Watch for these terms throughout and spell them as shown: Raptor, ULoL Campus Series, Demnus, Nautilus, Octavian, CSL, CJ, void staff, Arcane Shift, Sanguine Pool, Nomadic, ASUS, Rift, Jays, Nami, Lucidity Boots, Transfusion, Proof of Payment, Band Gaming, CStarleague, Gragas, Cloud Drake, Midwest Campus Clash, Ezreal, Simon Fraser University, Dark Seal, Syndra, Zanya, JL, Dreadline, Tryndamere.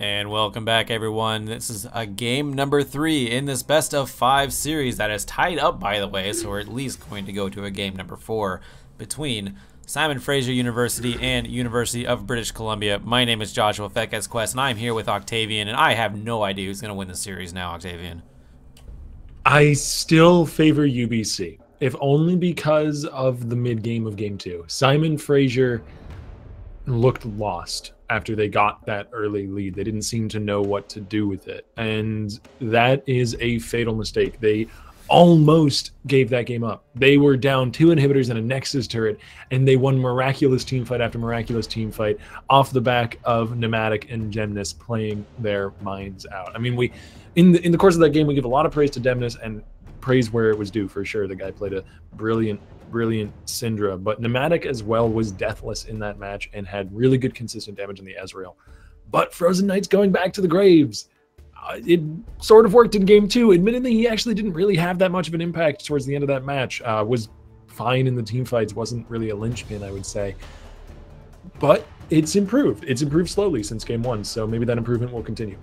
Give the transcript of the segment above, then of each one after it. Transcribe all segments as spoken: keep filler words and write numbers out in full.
And welcome back, everyone. This is a game number three in this best of five series that is tied up, by the way, so we're at least going to go to a game number four between Simon Fraser University and University of British Columbia. My name is Joshua Fequez Quest, and I'm here with Octavian, and I have no idea who's going to win the series now, Octavian. I still favor U B C, if only because of the mid-game of game two. Simon Fraser looked lost after they got that early lead. They didn't seem to know what to do with it, and that is a fatal mistake. They almost gave that game up. They were down two inhibitors and a Nexus turret, and they won miraculous teamfight after miraculous teamfight off the back of Nomadic and Demnus playing their minds out. I mean, we in the, in the course of that game, we give a lot of praise to Demnus, and praise where it was due for sure. The guy played a brilliant brilliant Syndra, but Nomadic as well was deathless in that match and had really good consistent damage in the Ezreal. But Frozen Knight's going back to the Graves. Uh, it sort of worked in game two. Admittedly, he actually didn't really have that much of an impact towards the end of that match. Uh, was fine in the team fights, wasn't really a linchpin, I would say. But it's improved. It's improved slowly since game one, so maybe that improvement will continue.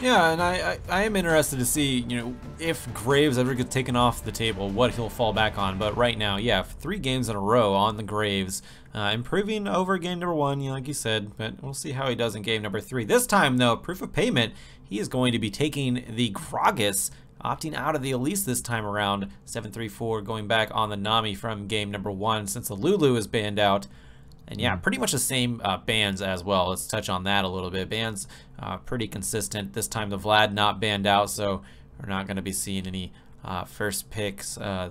Yeah, and I, I, I am interested to see, you know, if Graves ever gets taken off the table, what he'll fall back on. But right now, yeah, three games in a row on the Graves, uh, improving over game number one, you know, like you said. But we'll see how he does in game number three. This time, though, Proof of Payment, he is going to be taking the Gragas, opting out of the Elise this time around. seven three four going back on the Nami from game number one, since the Lulu is banned out. And yeah, pretty much the same uh, bans as well. Let's touch on that a little bit. Bans uh, pretty consistent. This time the Vlad not banned out, so we're not going to be seeing any uh, first picks. Uh,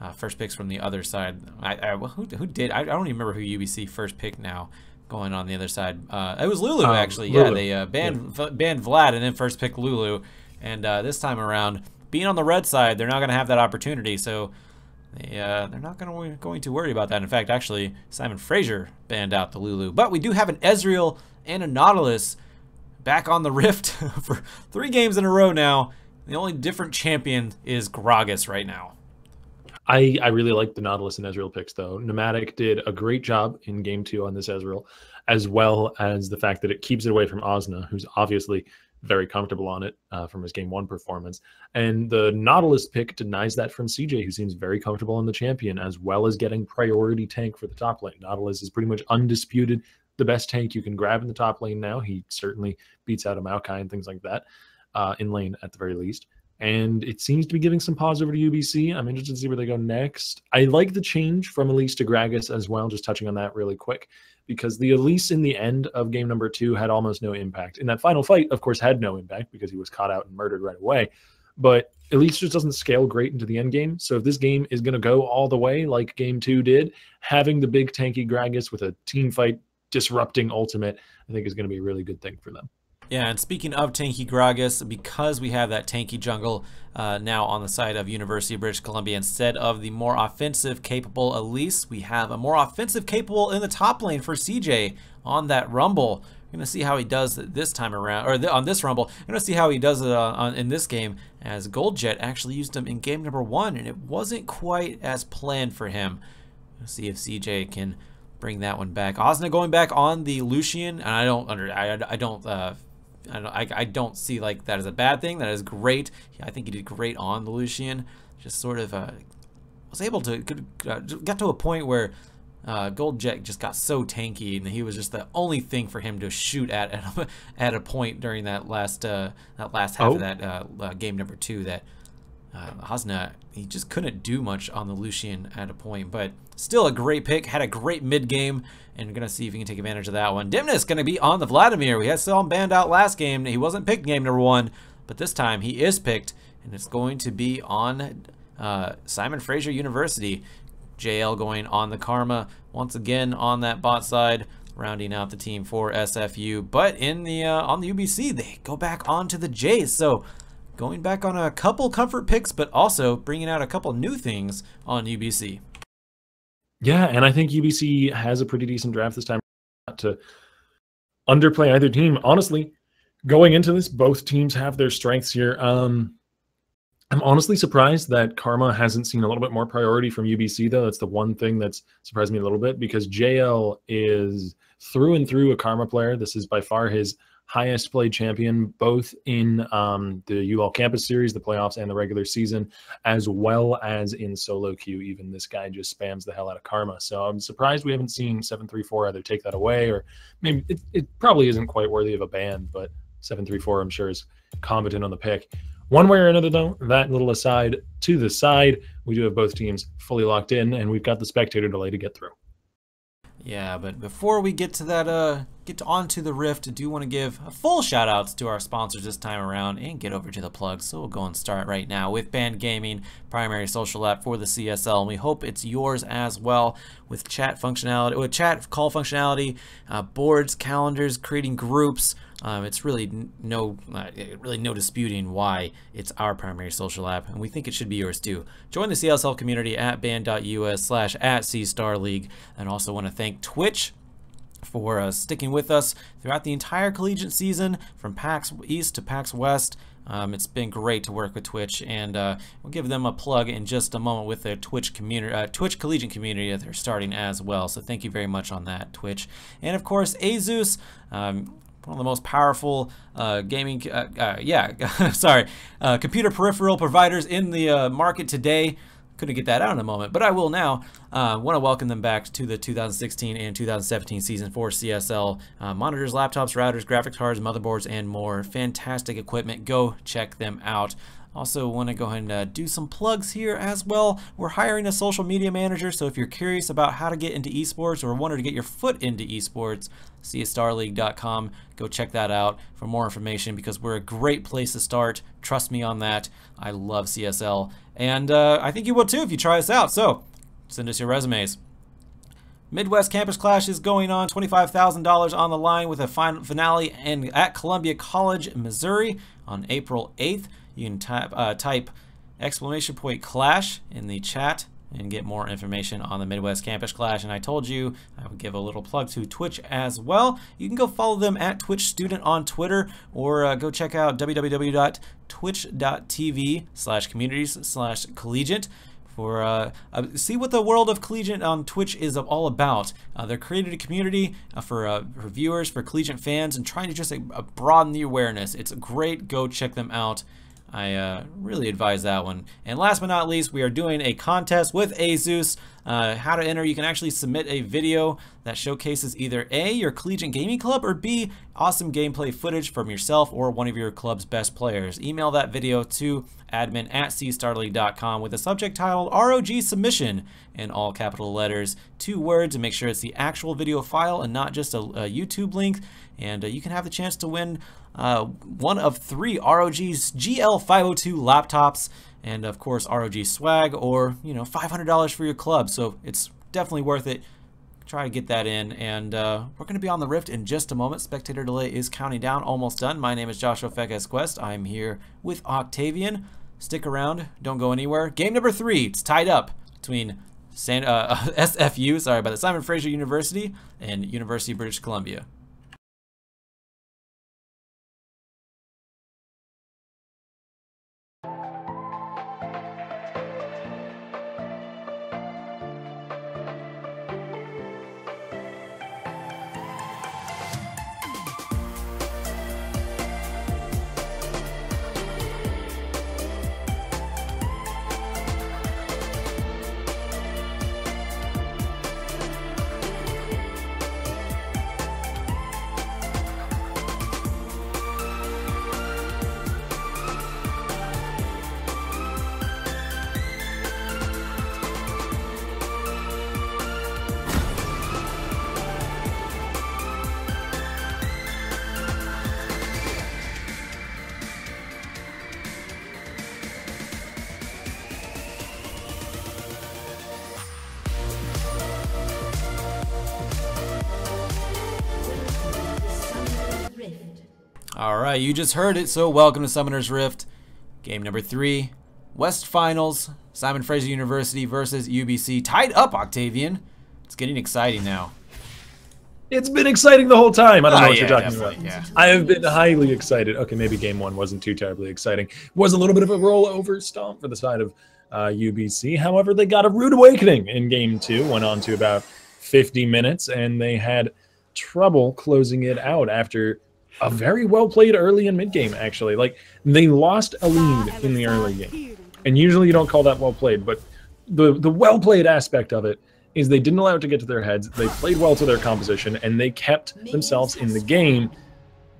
uh, first picks from the other side. I, I, who, who did? I, I don't even remember who U B C first picked now. Going on the other side, uh, it was Lulu um, actually. Lulu. Yeah, they uh, banned yeah. banned Vlad and then first picked Lulu. And uh, this time around, being on the red side, they're not going to have that opportunity. So. They, uh, they're not gonna, going to worry about that. In fact, actually, Simon Fraser banned out the Lulu. But we do have an Ezreal and a Nautilus back on the Rift for three games in a row now. The only different champion is Gragas right now. I, I really like the Nautilus and Ezreal picks, though. Nomadic did a great job in game two on this Ezreal, as well as the fact that it keeps it away from Osna, who's obviously very comfortable on it uh, from his game one performance. And the Nautilus pick denies that from C J, who seems very comfortable on the champion, as well as getting priority tank for the top lane. Nautilus is pretty much undisputed the best tank you can grab in the top lane now. He certainly beats out a Maokai and things like that, uh, in lane at the very least. And it seems to be giving some pause over to U B C. I'm interested to see where they go next. I like the change from Elise to Gragas as well, just touching on that really quick, because the Elise in the end of game number two had almost no impact. In that final fight, of course, had no impact because he was caught out and murdered right away. But Elise just doesn't scale great into the end game. So if this game is going to go all the way like game two did, having the big tanky Gragas with a team fight disrupting ultimate, I think is going to be a really good thing for them. Yeah, and speaking of tanky Gragas, because we have that tanky jungle uh, now on the side of University of British Columbia, instead of the more offensive capable Elise, we have a more offensive capable in the top lane for C J on that Rumble. We're going to see how he does this time around, or th on this Rumble. We're going to see how he does it on, on, in this game, as Goldjet actually used him in game number one, and it wasn't quite as planned for him. We'll see if C J can bring that one back. Osna going back on the Lucian, and I don't under, I, I don't, uh, I don't, I, I don't see like that as a bad thing. That is great. I think he did great on the Lucian. Just sort of uh, was able to could, uh, got to a point where uh, Goldjet just got so tanky, and he was just the only thing for him to shoot at at a, at a point during that last uh, that last half oh. of that uh, uh, game number two. That uh, Osna, he just couldn't do much on the Lucian at a point, but still a great pick. Had a great mid game, and we're gonna see if he can take advantage of that one. Demnus gonna be on the Vladimir. We had saw him banned out last game. He wasn't picked game number one, but this time he is picked, and it's going to be on uh, Simon Fraser University. J L going on the Karma once again on that bot side, rounding out the team for S F U. But in the uh, on the U B C, they go back onto the Jays. So. Going back on a couple comfort picks, but also bringing out a couple new things on U B C. Yeah, and I think U B C has a pretty decent draft this time. Not to underplay either team. Honestly, going into this, both teams have their strengths here. Um, I'm honestly surprised that Karma hasn't seen a little bit more priority from U B C, though. That's the one thing that's surprised me a little bit, because J L is through and through a Karma player. This is by far his highest played champion, both in um, the U L Campus Series, the playoffs, and the regular season, as well as in solo queue. Even this guy just spams the hell out of Karma. So I'm surprised we haven't seen seven three four either take that away, or maybe it, it probably isn't quite worthy of a ban, but seven three four I'm sure is competent on the pick. One way or another, though, that little aside to the side, we do have both teams fully locked in, and we've got the spectator delay to get through. Yeah, but before we get to that, uh, get to onto the Rift, I do want to give a full shout outs to our sponsors this time around and get over to the plugs. So we'll go and start right now with Band Gaming, primary social app for the C S L, and we hope it's yours as well, with chat functionality, with chat call functionality, uh, boards, calendars, creating groups. Um, it's really no, uh, really no disputing why it's our primary social app, and we think it should be yours too. Join the C S L community at band dot U S slash at C Star League, and also want to thank Twitch for uh, sticking with us throughout the entire collegiate season, from PAX East to PAX West. Um, it's been great to work with Twitch, and uh, we'll give them a plug in just a moment with their Twitch community, uh, Twitch collegiate community that they're starting as well. So thank you very much on that, Twitch. And of course, ASUS. Um, One of the most powerful uh, gaming, uh, uh, yeah, sorry, uh, computer peripheral providers in the uh, market today. Couldn't get that out in a moment, but I will now. Uh, want to welcome them back to the two thousand sixteen and two thousand seventeen season for C S L. Uh, monitors, laptops, routers, graphics cards, motherboards, and more. Fantastic equipment. Go check them out. Also want to go ahead and uh, do some plugs here as well. We're hiring a social media manager, so if you're curious about how to get into esports or wanted to get your foot into esports, C S Star League dot com, go check that out for more information, because we're a great place to start. Trust me on that. I love C S L, and uh, I think you will too if you try us out, so send us your resumes. Midwest Campus Clash is going on, twenty-five thousand dollars on the line with a final finale and at Columbia College, Missouri on April eighth. You can type, uh, type exclamation point clash in the chat and get more information on the Midwest Campus Clash. And I told you I would give a little plug to Twitch as well. You can go follow them at Twitch Student on Twitter, or uh, go check out w w w dot twitch dot t v slash communities slash collegiate for uh, uh, see what the world of collegiate on Twitch is all about. Uh, they're created a community uh, for, uh, for viewers, for collegiate fans, and trying to just uh, broaden the awareness. It's great. Go check them out. I uh, really advise that one. And last but not least, we are doing a contest with ASUS. Uh, how to enter: you can actually submit a video that showcases either A, your collegiate gaming club, or B, awesome gameplay footage from yourself or one of your club's best players. Email that video to admin at C Star League dot com with a subject titled R O G submission in all capital letters, two words, and make sure it's the actual video file and not just a, a YouTube link. And uh, you can have the chance to win uh, one of three R O G's G L five oh two laptops, and of course R O G swag, or you know, five hundred dollars for your club. So it's definitely worth it. Try to get that in, and uh, we're going to be on the Rift in just a moment. Spectator delay is counting down, almost done. My name is Joshua Fequez Quest. I'm here with Octavian. Stick around, don't go anywhere. Game number three, it's tied up between San, uh, S F U, sorry about that, Simon Fraser University and University of British Columbia. Alright, you just heard it, so welcome to Summoner's Rift. Game number three, West Finals, Simon Fraser University versus U B C. Tied up, Octavian. It's getting exciting now. It's been exciting the whole time. I don't know oh, what yeah, you're talking about. Yeah. I have been highly excited. Okay, maybe game one wasn't too terribly exciting. It was a little bit of a rollover stomp for the side of uh, U B C. However, they got a rude awakening in game two. Went on to about fifty minutes, and they had trouble closing it out after a very well played early and mid game, actually. Like, they lost a lead in the early game. And usually you don't call that well played, but the, the well played aspect of it is they didn't allow it to get to their heads. They played well to their composition, and they kept themselves in the game.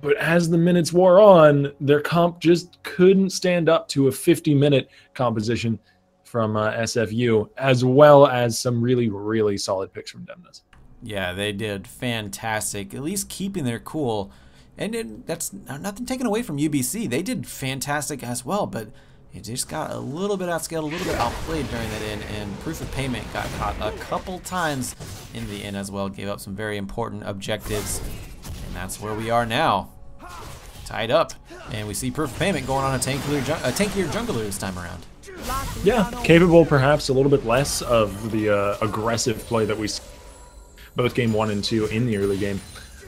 But as the minutes wore on, their comp just couldn't stand up to a fifty minute composition from uh, S F U, as well as some really, really solid picks from Demnus. Yeah, they did fantastic, at least keeping their cool. And it, that's nothing taken away from U B C. They did fantastic as well, but it just got a little bit outscaled, a little bit outplayed during that end, and Proof of Payment got caught a couple times in the end as well. Gave up some very important objectives, and that's where we are now. Tied up, and we see Proof of Payment going on a tankier, a tankier jungler this time around. Yeah, capable perhaps a little bit less of the uh, aggressive play that we saw both game one and two in the early game.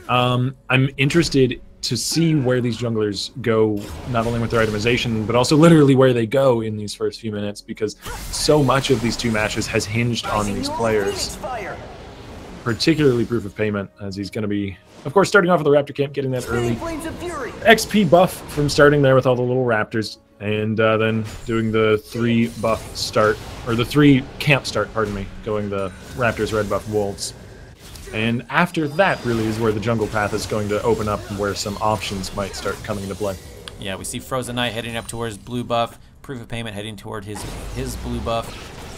Um, I'm interested to see where these junglers go, not only with their itemization, but also literally where they go in these first few minutes, because so much of these two matches has hinged on these players, particularly Proof of Payment, as he's going to be, of course, starting off with the Raptor camp, getting that early X P buff from starting there with all the little Raptors, and uh, then doing the three buff start, or the three camp start, pardon me, going the Raptors, red buff, wolves. And after that, really, is where the jungle path is going to open up, where some options might start coming into play. Yeah, we see Frozen Knight heading up towards blue buff, Proof of Payment heading toward his his blue buff.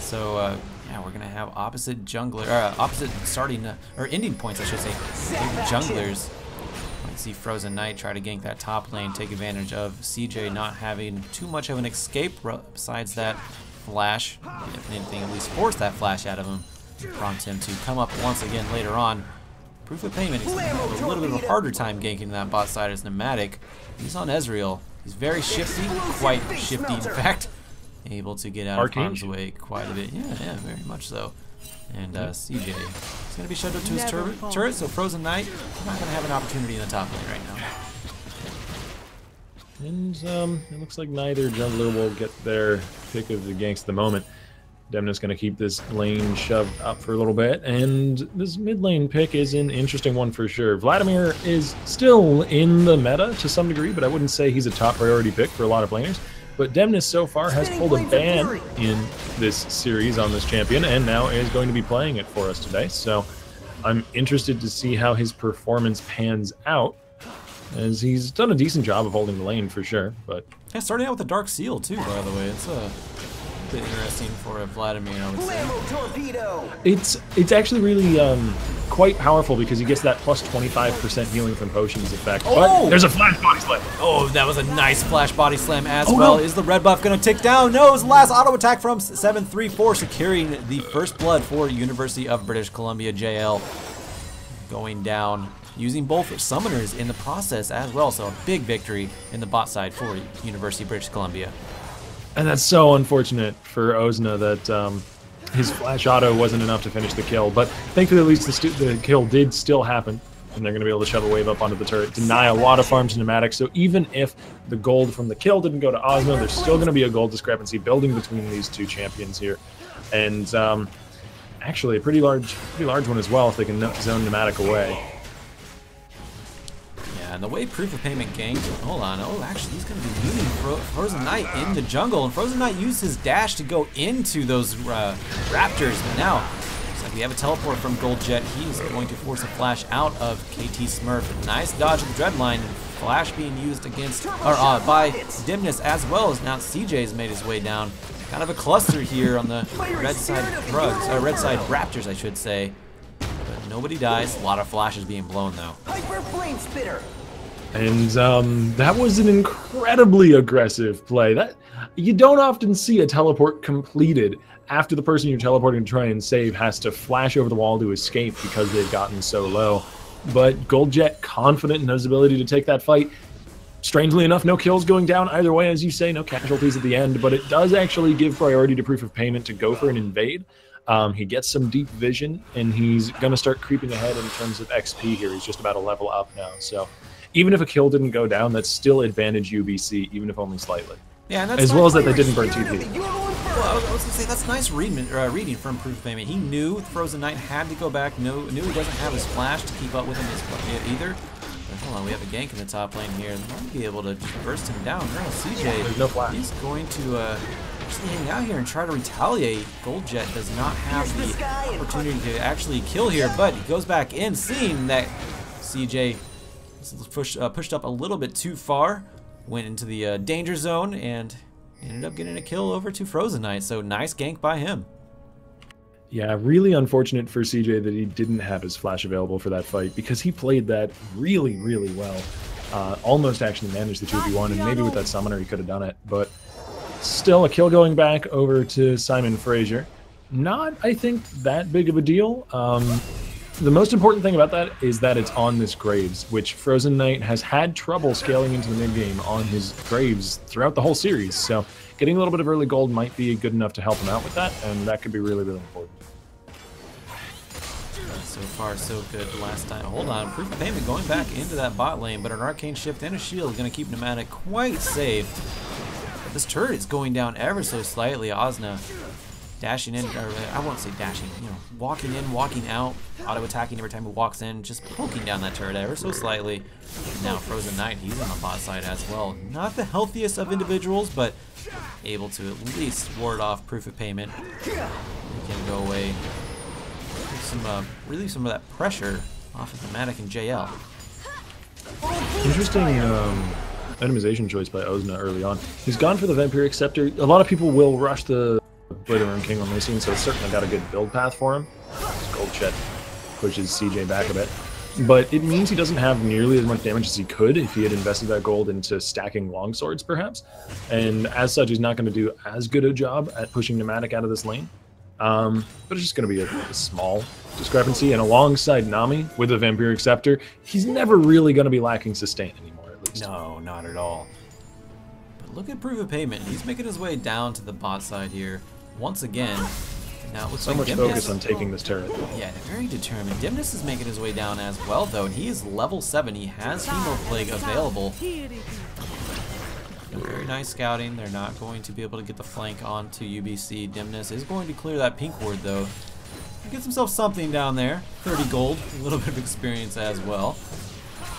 So uh, yeah, we're gonna have opposite jungler, uh, opposite starting uh, or ending points, I should say. Junglers. We see Frozen Knight try to gank that top lane, take advantage of C J not having too much of an escape besides that flash. If anything, at least force that flash out of him. Prompt him to come up once again later on. Proof of Payment is a little bit of a harder time ganking that bot side as Nomadic. He's on Ezreal. He's very shifty, quite shifty in fact. Able to get out of harm's way quite a bit. Yeah, yeah, very much so. And uh, C J is going to be shut up to his tur turret, so Frozen Knight not going to have an opportunity in the top lane right now. And um, it looks like neither jungler will get their pick of the ganks at the moment. Demnus going to keep this lane shoved up for a little bit, and this mid lane pick is an interesting one for sure. Vladimir is still in the meta to some degree, but I wouldn't say he's a top priority pick for a lot of laners. But Demnus so far has pulled a ban in this series on this champion, and now is going to be playing it for us today. So I'm interested to see how his performance pans out, as he's done a decent job of holding the lane for sure. But yeah, starting out with the Dark Seal too, by the way. It's a uh... bit interesting for Vladimir, I would say. It's, it's actually really um, quite powerful, because he gets that plus twenty-five percent healing from potions effect. Oh! But there's a flash body slam. Oh, that was a nice flash body slam as oh, well. No. Is the red buff going to tick down? No, it's the last auto attack from seven three four, securing the first blood for University of British Columbia. J L going down, using both summoners in the process as well. So a big victory in the bot side for University of British Columbia. And that's so unfortunate for Osna that um, his flash auto wasn't enough to finish the kill. But thankfully, at least the, the kill did still happen, and they're going to be able to shove a wave up onto the turret, deny a lot of farms to Nomadic. So even if the gold from the kill didn't go to Osna, there's still going to be a gold discrepancy building between these two champions here, and um, actually a pretty large, pretty large one as well if they can zone Nomadic away. And the way Proof of Payment ganked, hold on, oh, actually, he's going to be using Fro Frozen Knight in the jungle, and Frozen Knight used his dash to go into those uh, Raptors, but now, looks like we have a teleport from Goldjet. He's going to force a flash out of K T Smurf. Nice dodge of the Dreadline, and flash being used against, or uh, by Demnus as well, as now C J's made his way down. Kind of a cluster here on the red side drugs, or red side Raptors, I should say. But nobody dies, a lot of flashes being blown, though. Hyper Flame Spitter. And um, that was an incredibly aggressive play. That you don't often see a teleport completed after the person you're teleporting to try and save has to flash over the wall to escape because they've gotten so low. But Goldjet, confident in his ability to take that fight. Strangely enough, no kills going down either way, as you say, no casualties at the end, but it does actually give priority to Proof of Payment to go for an invade. Um, he gets some deep vision, and he's going to start creeping ahead in terms of X P here. He's just about a level up now, so... even if a kill didn't go down, that's still advantage U B C, even if only slightly. Yeah, and that's as well as that they didn't burn T P. Well, I was, I was gonna say that's nice reading, uh, reading from Proof of Payment. He knew Frozen Knight had to go back. No, knew he doesn't have his flash to keep up with him either. Hold on, we have a gank in the top lane here. They might be able to just burst him down. No, C J, no flash. He's going to uh, just hang out here and try to retaliate. Goldjet does not have the opportunity to actually kill here, but he goes back in, seeing that C J pushed, uh, pushed up a little bit too far, went into the uh, danger zone, and ended up getting a kill over to Frozen Knight. So nice gank by him. Yeah, really unfortunate for C J that he didn't have his flash available for that fight, because he played that really, really well. Uh, almost actually managed the two v one, and maybe with that summoner he could have done it, but still a kill going back over to Simon Fraser. Not, I think, that big of a deal. Um, the most important thing about that is that it's on this Graves, which Frozen Knight has had trouble scaling into the mid game on his Graves throughout the whole series, so getting a little bit of early gold might be good enough to help him out with that, and that could be really, really important. So far, so good last time. Hold on, Proof of Payment going back into that bot lane, but an Arcane Shift and a Shield is going to keep Nomadic quite safe. This turret is going down ever so slightly. Osna dashing in, or I won't say dashing, you know, walking in, walking out, auto-attacking every time he walks in, just poking down that turret ever so slightly. Now Frozen Knight, he's on the bot side as well. Not the healthiest of individuals, but able to at least ward off Proof of Payment. He can go away, some, uh, relieve some of that pressure off of Nomadic and J L. Interesting um, itemization choice by Osna early on. He's gone for the Vampiric Scepter. A lot of people will rush the Blade of Rune King on Lucian, so it's certainly got a good build path for him. Goldjet pushes C J back a bit. But it means he doesn't have nearly as much damage as he could if he had invested that gold into stacking longswords, perhaps. And as such, he's not going to do as good a job at pushing Nomadic out of this lane. Um, but it's just going to be a, a small discrepancy. And alongside Nami with a Vampiric Scepter, he's never really going to be lacking sustain anymore, at least. No, not at all. But look at Proof of Payment. He's making his way down to the bot side here once again. Now it looks so like much Demnus focus on taking this turret. Yeah, very determined. Demnus is making his way down as well, though, and he is level seven. He has Hemoplague available. And very nice scouting. They're not going to be able to get the flank onto U B C. Demnus is going to clear that pink ward, though. He gets himself something down there. thirty gold, a little bit of experience as well.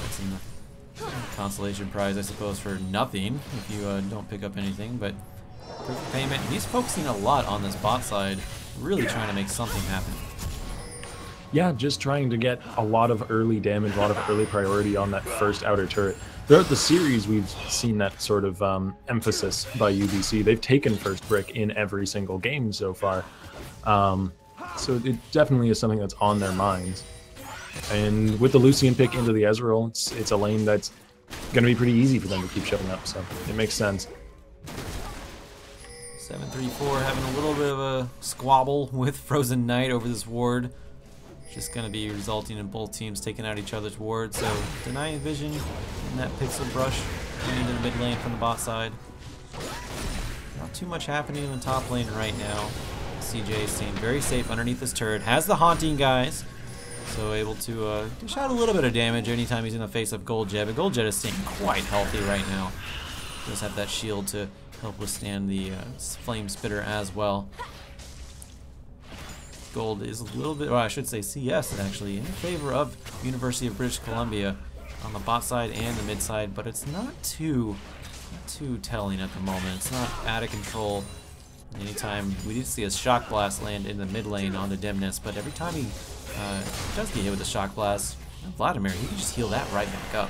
That's in the consolation prize, I suppose, for nothing if you uh, don't pick up anything, but Proof of Payment. He's focusing a lot on this bot side. Really trying to make something happen. Yeah, just trying to get a lot of early damage, a lot of early priority on that first outer turret. Throughout the series, we've seen that sort of um, emphasis by U B C. They've taken first brick in every single game so far. Um, so it definitely is something that's on their minds. And with the Lucian pick into the Ezreal, it's, it's a lane that's going to be pretty easy for them to keep shoving up. So it makes sense. seven three four having a little bit of a squabble with Frozen Knight over this ward. Just going to be resulting in both teams taking out each other's ward. So denying vision in that pixel brush going into the mid lane from the bot side. Not too much happening in the top lane right now. C J staying very safe underneath this turret. Has the Haunting, guys. So able to uh, dish out a little bit of damage anytime he's in the face of Goldjet. But Goldjet is staying quite healthy right now. Does have that shield to help withstand the uh, flame spitter as well. Gold is a little bit, or I should say C S actually, in favor of University of British Columbia on the bot side and the mid side, but it's not too, not too telling at the moment. It's not out of control. Anytime we did see a shock blast land in the mid lane on the Demnus, but every time he uh, does get hit with a shock blast, Vladimir, he can just heal that right back up.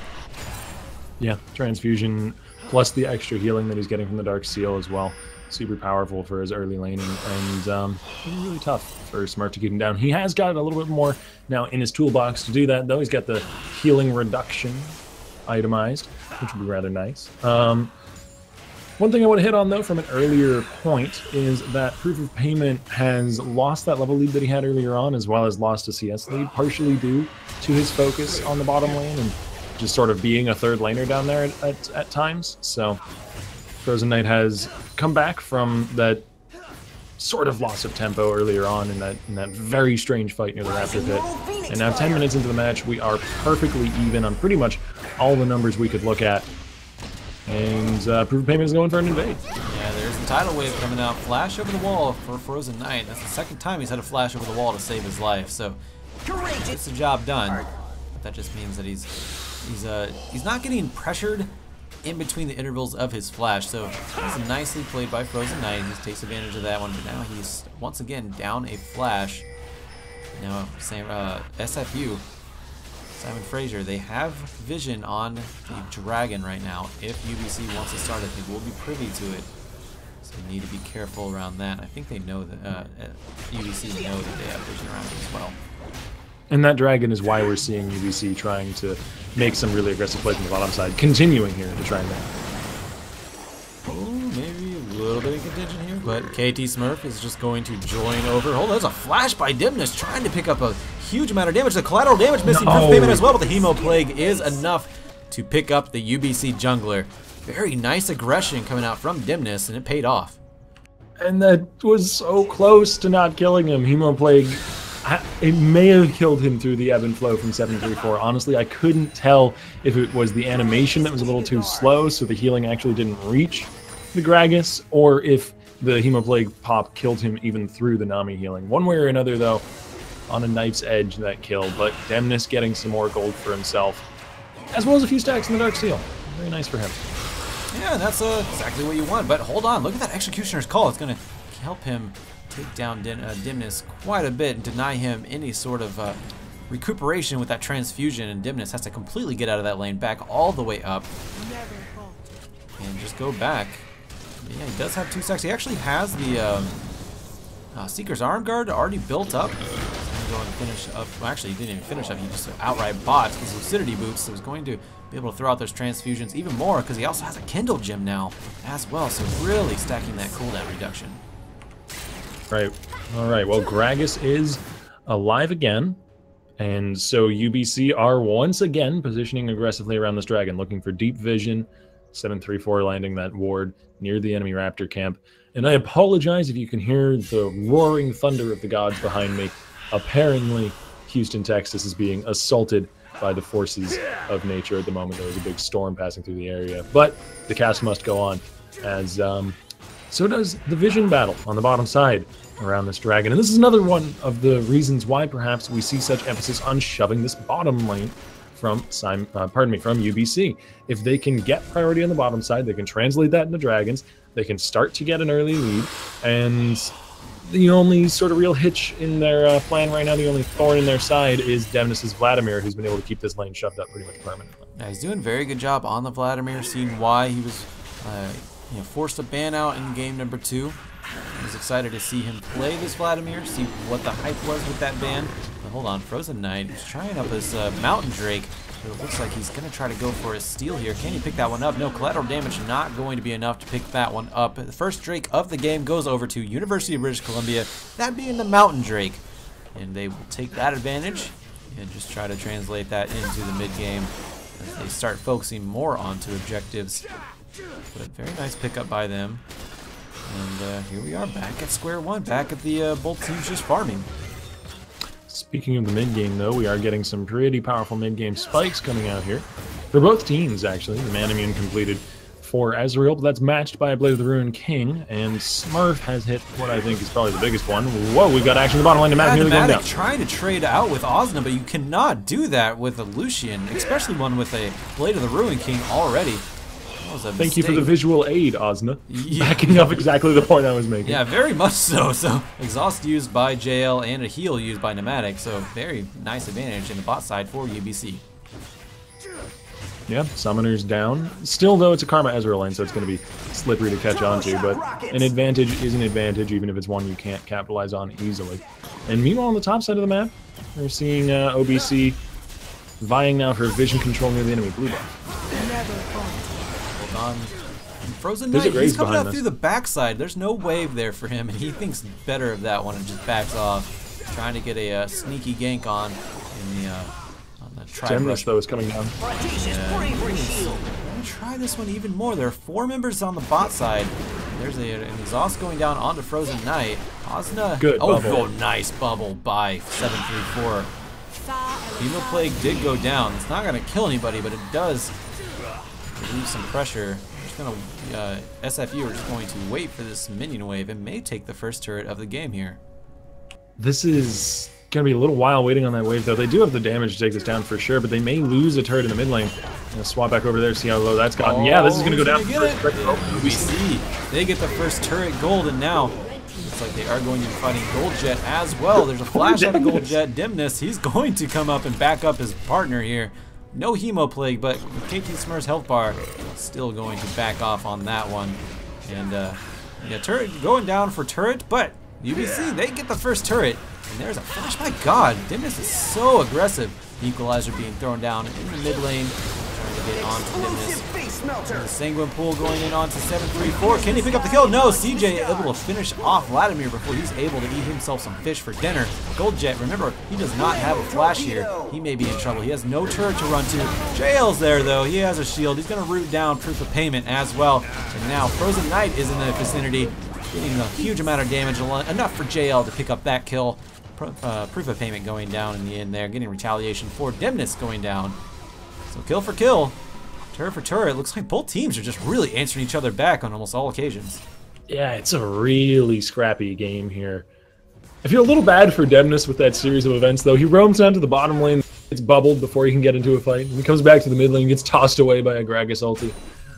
Yeah, transfusion. Plus the extra healing that he's getting from the Dark Seal as well. Super powerful for his early laning, and um, really tough for Smurf to keep him down. He has got a little bit more now in his toolbox to do that, though. He's got the healing reduction itemized, which would be rather nice. Um, one thing I want to hit on, though, from an earlier point is that Proof of Payment has lost that level lead that he had earlier on, as well as lost a C S lead, partially due to his focus on the bottom lane and just sort of being a third laner down there at, at, at times. So Frozen Knight has come back from that sort of loss of tempo earlier on in that, in that very strange fight near the Raptor pit. And now ten minutes into the match, we are perfectly even on pretty much all the numbers we could look at. And uh, Proof of Payment is going for an invade. Yeah, there's the tidal wave coming out. Flash over the wall for Frozen Knight. That's the second time he's had a flash over the wall to save his life. So it's the job done. But that just means that he's He's uh he's not getting pressured in between the intervals of his flash, so he's nicely played by Frozen Knight. He takes advantage of that one, but now he's once again down a flash. Now, same uh, S F U, Simon Fraser, they have vision on the dragon right now. If U B C wants to start it, they will be privy to it. So they need to be careful around that. I think they know that uh, U B C know that they have vision around it as well. And that dragon is why we're seeing U B C trying to make some really aggressive plays on the bottom side, continuing here to try and make. Oh, maybe a little bit of contention here, but K T Smurf is just going to join over. Hold on, there's a flash by Demnus trying to pick up a huge amount of damage. The collateral damage missing no. Proof of Payment as well, but the Hemoplague is enough to pick up the U B C jungler. Very nice aggression coming out from Demnus, and it paid off. And that was so close to not killing him. Hemoplague... I, it may have killed him through the ebb and flow from seven three four. Honestly, I couldn't tell if it was the animation that was a little too slow, so the healing actually didn't reach the Gragas, or if the Hemoplague pop killed him even through the Nami healing. One way or another, though, on a knife's edge, that kill. But Demnus getting some more gold for himself, as well as a few stacks in the Dark Seal. Very nice for him. Yeah, that's uh, exactly what you want. But hold on, look at that Executioner's Call. It's going to help him take down Den uh, Demnus quite a bit and deny him any sort of uh, recuperation with that transfusion, and Demnus has to completely get out of that lane, back all the way up, and just go back. Yeah, he does have two stacks. He actually has the um, uh, Seeker's Arm Guard already built up. He's going to go and finish up. Well, actually, he didn't even finish up. He just outright bought his Lucidity Boots, so he's going to be able to throw out those transfusions even more because he also has a Kindle Gem now as well, so really stacking that cooldown reduction. Right. All right. Well, Gragas is alive again. And so U B C are once again positioning aggressively around this dragon, looking for deep vision. seven three four landing that ward near the enemy Raptor camp. And I apologize if you can hear the roaring thunder of the gods behind me. Apparently, Houston, Texas is being assaulted by the forces of nature at the moment. There was a big storm passing through the area. But the cast must go on, as um, so does the vision battle on the bottom side around this dragon. And this is another one of the reasons why perhaps we see such emphasis on shoving this bottom lane from Simon, uh, pardon me, from U B C. If they can get priority on the bottom side, they can translate that into dragons, they can start to get an early lead, and the only sort of real hitch in their uh, plan right now, the only thorn in their side, is Demnus' Vladimir, who's been able to keep this lane shoved up pretty much permanently. Yeah, he's doing a very good job on the Vladimir, seeing why he was uh, you know, forced a ban out in game number two. I was excited to see him play this Vladimir, see what the hype was with that ban. But hold on, Frozen Knight is trying up his uh, Mountain Drake. But it looks like he's going to try to go for a steal here. Can he pick that one up? No, collateral damage not going to be enough to pick that one up. The first Drake of the game goes over to University of British Columbia, that being the Mountain Drake. And they will take that advantage and just try to translate that into the mid-game as they start focusing more onto objectives. But very nice pickup by them. And uh, here we are back at square one, back at the uh, both teams just farming. Speaking of the mid-game, though, we are getting some pretty powerful mid-game spikes coming out here for both teams, actually. The Man Immune completed for Ezreal, but that's matched by a Blade of the Ruined King, and Smurf has hit what I think is probably the biggest one. Whoa, we've got action in the bottom lane. Nomadic nearly going down. Trying to trade out with Osna, but you cannot do that with a Lucian, especially one with a Blade of the Ruined King already. Thank mistake. you for the visual aid, Osna. Yeah. Backing up exactly the point I was making. Yeah, very much so. So, exhaust used by J L and a heal used by Nomadic. So, very nice advantage in the bot side for U B C. Yeah, Summoner's down. Still, though, it's a Karma Ezreal lane, so it's going to be slippery to catch onto. But an advantage is an advantage, even if it's one you can't capitalize on easily. And meanwhile, on the top side of the map, we're seeing uh, O B C vying now for vision control near the enemy blue buff. On Frozen Knight, he's coming out through the backside. There's no wave there for him, and he thinks better of that one and just backs off, trying to get a uh, sneaky gank on in the uh, on the try. Demnus though is coming down. Yeah. Try this one even more. There are four members on the bot side. There's a, an exhaust going down onto Frozen Knight. Osna, good oh, bubble. oh, nice bubble by seven three four. Hemoplague did go down. It's not going to kill anybody, but it does leave some pressure. We're just gonna, uh, S F U are just going to wait for this minion wave and may take the first turret of the game here. This is Gonna be a little while waiting on that wave, though. They do have the damage to take this down for sure, but they may lose a turret in the mid lane. Gonna swap back over there, see how low that's gotten. Oh, yeah, this is gonna go down. We see they get the first turret gold, and now looks like they are going to be fighting Goldjet as well. There's a flash out of Goldjet. Demnus, he's going to come up and back up his partner here. No Hemoplague, but with K T Smurf's health bar, still going to back off on that one. And uh, yeah, turret going down for turret, but U B C, they get the first turret. And there's a flash, my god, Demnus is so aggressive. The equalizer being thrown down in the mid lane, trying to get onto Demnus. And the Sanguine Pool going in onto seven three four. Can he pick up the kill? No, C J able to finish off Vladimir before he's able to eat himself some fish for dinner. Goldjet, remember, he does not have a flash here. He may be in trouble. He has no turret to run to. J L's there though, he has a shield. He's gonna root down Proof of Payment as well. And now Frozen Knight is in the vicinity, getting a huge amount of damage, enough for J L to pick up that kill. Uh, Proof of Payment going down in the end there, getting retaliation for Demnus going down. So kill for kill, turret for turret. It looks like both teams are just really answering each other back on almost all occasions. Yeah, it's a really scrappy game here. I feel a little bad for Demnus with that series of events though. He roams down to the bottom lane, gets bubbled before he can get into a fight, and he comes back to the mid lane, gets tossed away by a Gragas ulti.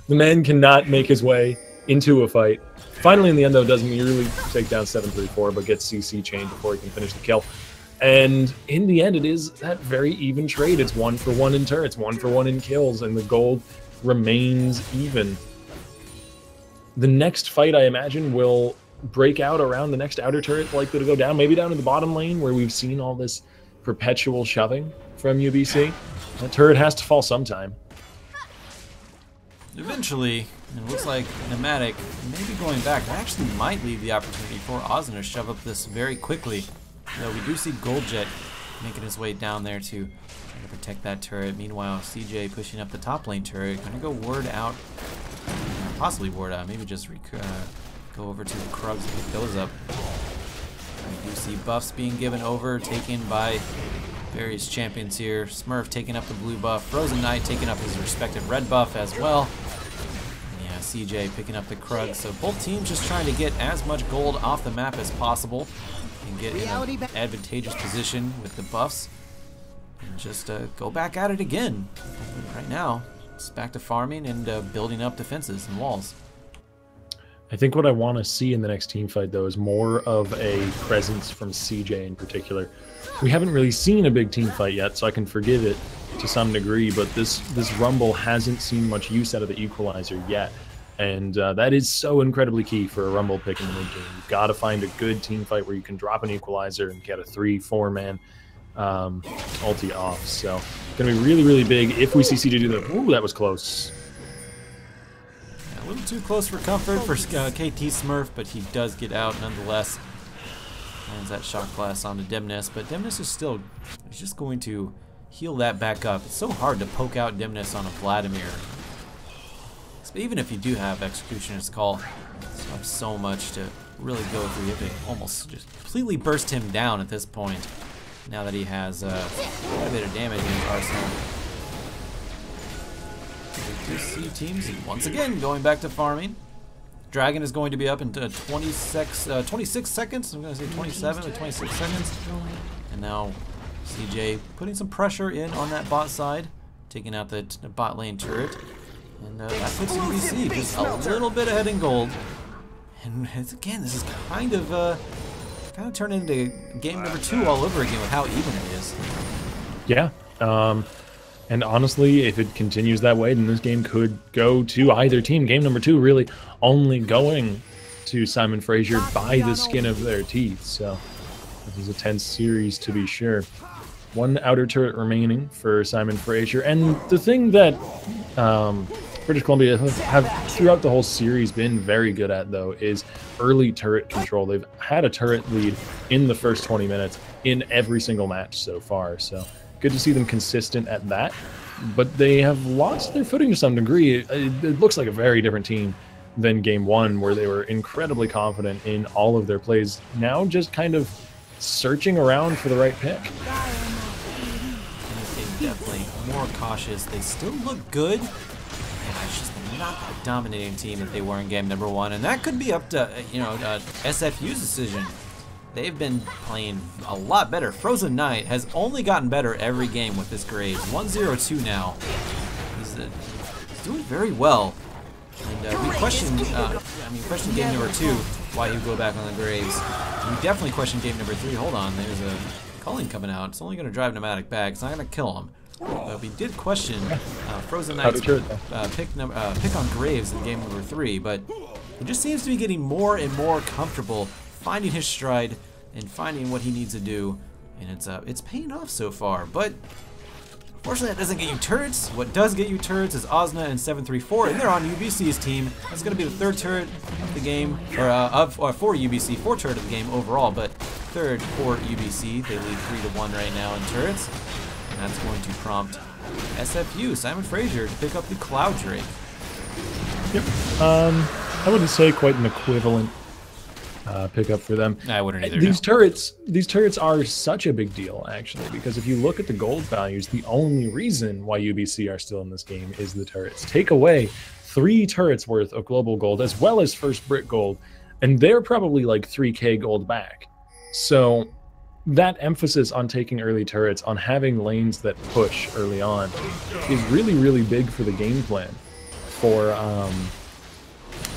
The man cannot make his way into a fight. Finally, in the end, though, does merely take down seven three four, but gets C C chained before he can finish the kill. And in the end, it is that very even trade. It's one for one in turrets, one for one in kills, and the gold remains even. The next fight, I imagine, will break out around the next outer turret, likely to go down, maybe down to the bottom lane, where we've seen all this perpetual shoving from U B C. That turret has to fall sometime. Eventually, it looks like Nomadic maybe going back. That actually might leave the opportunity for Osna to shove up this very quickly. Though we do see Goldjet making his way down there to try to protect that turret. Meanwhile, C J pushing up the top lane turret, gonna go ward out, possibly ward out, maybe just rec uh, go over to the Krugs and pick those up. We do see buffs being given over, taken by various champions here. Smurf taking up the blue buff, Frozen Knight taking up his respective red buff as well. And yeah, C J picking up the Krug. So both teams just trying to get as much gold off the map as possible and get in an advantageous position with the buffs. And just uh, go back at it again. Right now, it's back to farming and uh, building up defenses and walls. I think what I want to see in the next team fight, though, is more of a presence from C J in particular. We haven't really seen a big team fight yet, so I can forgive it to some degree, but this this Rumble hasn't seen much use out of the equalizer yet, and uh, that is so incredibly key for a Rumble pick in the mid game. You've got to find a good team fight where you can drop an equalizer and get a three, four man um, ulti off. So it's going to be really, really big if we see C J do that. Ooh, that was close. A little too close for comfort for uh, K T Smurf, but he does get out nonetheless. Lands that shock blast onto Demnus, but Demnus is still he's just going to heal that back up. It's so hard to poke out Demnus on a Vladimir. So even if you do have Executioner's Call, it's not so much to really go through. You have to almost just completely burst him down at this point, now that he has uh, quite a bit of damage in his arsenal. We do see teams once again going back to farming. Dragon is going to be up in twenty-six, uh, twenty-six seconds. I'm going to say twenty-seven or twenty-six seconds. And now C J putting some pressure in on that bot side, taking out the, the bot lane turret. And uh, that puts U B C just a little bit ahead in gold. And it's, again, this is kind of uh, kind of turned into game number two all over again with how even it is. Yeah. Um... And honestly, if it continues that way, then this game could go to either team. Game number two really only going to Simon Fraser by the skin of their teeth. So this is a tense series to be sure. One outer turret remaining for Simon Fraser. And the thing that um, British Columbia have throughout the whole series been very good at, though, is early turret control. They've had a turret lead in the first twenty minutes in every single match so far. So good to see them consistent at that, but they have lost their footing to some degree. It, it looks like a very different team than game one, where they were incredibly confident in all of their plays. Now just kind of searching around for the right pick. Definitely more cautious. They still look good. Yeah, it's just not that dominating team that they were in game number one, and that could be up to you know uh, S F U's decision. They've been playing a lot better. Frozen Knight has only gotten better every game with this Graves. one zero two now. He's, uh, he's doing very well. And uh, we questioned, uh, I mean, questioned game number two, why he would go back on the Graves. We definitely questioned game number three. Hold on, there's a culling coming out. It's only going to drive Nomadic back. It's not going to kill him. But we did question uh, Frozen Knight's uh, pick, num uh, pick on Graves in game number three, but he just seems to be getting more and more comfortable finding his stride and finding what he needs to do, and it's uh, it's paying off so far. But fortunately, that doesn't get you turrets. What does get you turrets is Osna and seven three four, and they're on U B C's team. That's going to be the third turret of the game, or uh, of or for U B C, four turret of the game overall, but third for U B C. They lead three to one right now in turrets, and that's going to prompt S F U Simon Fraser to pick up the Cloud Drake. Yep. Um, I wouldn't say quite an equivalent Uh, pick up for them. I wouldn't either. These no. turrets, these turrets are such a big deal, actually, because if you look at the gold values, the only reason why U B C are still in this game is the turrets. Take away three turrets worth of global gold, as well as first brick gold, and they're probably like three K gold back. So that emphasis on taking early turrets, on having lanes that push early on, is really, really big for the game plan for um,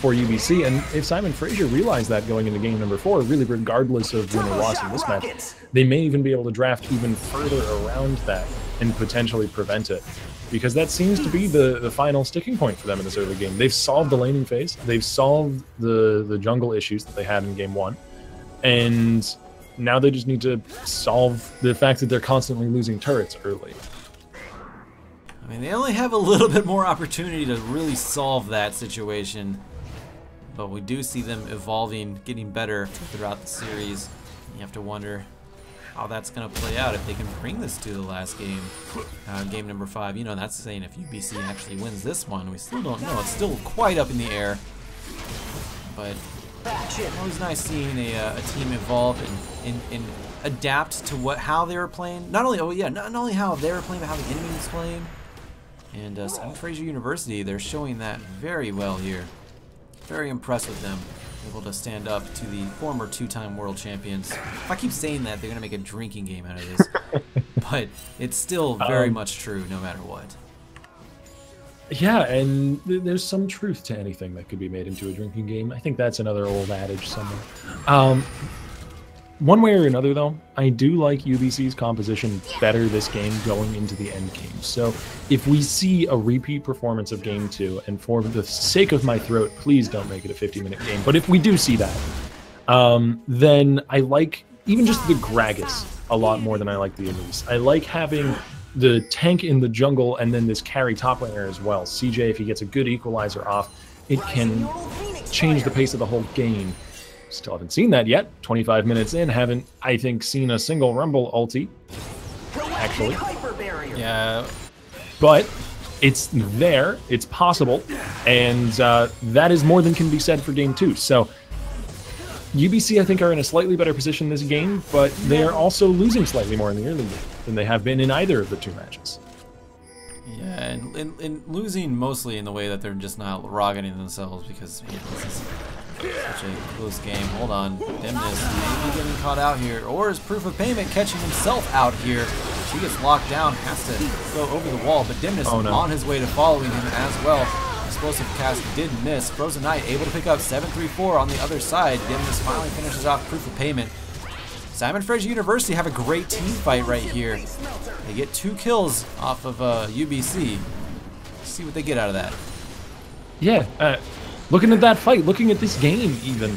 for U B C, and if Simon Fraser realized that going into game number four, really regardless of win or loss in this match, they may even be able to draft even further around that and potentially prevent it, because that seems to be the, the final sticking point for them in this early game. They've solved the laning phase, they've solved the, the jungle issues that they had in game one, and now they just need to solve the fact that they're constantly losing turrets early. I mean, they only have a little bit more opportunity to really solve that situation. But we do see them evolving, getting better throughout the series. You have to wonder how that's going to play out, if they can bring this to the last game. Uh, game number five, you know, that's saying if U B C actually wins this one, we still don't know. It's still quite up in the air. But it's always nice seeing a, uh, a team evolve and, and, and adapt to what how they were playing. Not only, oh yeah, not only how they were playing, but how the enemy was playing. And uh, Simon Fraser University, they're showing that very well here. Very impressed with them, able to stand up to the former two-time world champions. If I keep saying that, they're going to make a drinking game out of this. But it's still very um, much true, no matter what. Yeah, and th there's some truth to anything that could be made into a drinking game. I think that's another old adage somewhere. Um, one way or another, though, I do like U B C's composition better this game going into the end game. So if we see a repeat performance of game two, and for the sake of my throat, please don't make it a fifty minute game, but if we do see that, um, then I like even just the Gragas a lot more than I like the Elise. I like having the tank in the jungle and then this carry top laner as well. C J, if he gets a good equalizer off, it can change the pace of the whole game. Still haven't seen that yet. twenty-five minutes in, haven't, I think, seen a single Rumble ulti, actually. Yeah. But it's there, it's possible, and uh, that is more than can be said for game two. So U B C, I think, are in a slightly better position this game, but they're also losing slightly more in the early game than they have been in either of the two matches. Yeah, and, and, and losing mostly in the way that they're just not rocketing themselves, because man, this is such a close game. Hold on, Demnus maybe getting caught out here, or is Proof of Payment catching himself out here? She gets locked down, has to go over the wall, but Demnus oh, no. on his way to following him as well. Explosive cast did miss. Frozen Knight able to pick up seven three four on the other side. Demnus finally finishes off Proof of Payment. Simon Fraser University have a great team fight right here. They get two kills off of uh, U B C. Let's see what they get out of that. Yeah. Uh Looking at that fight, looking at this game even,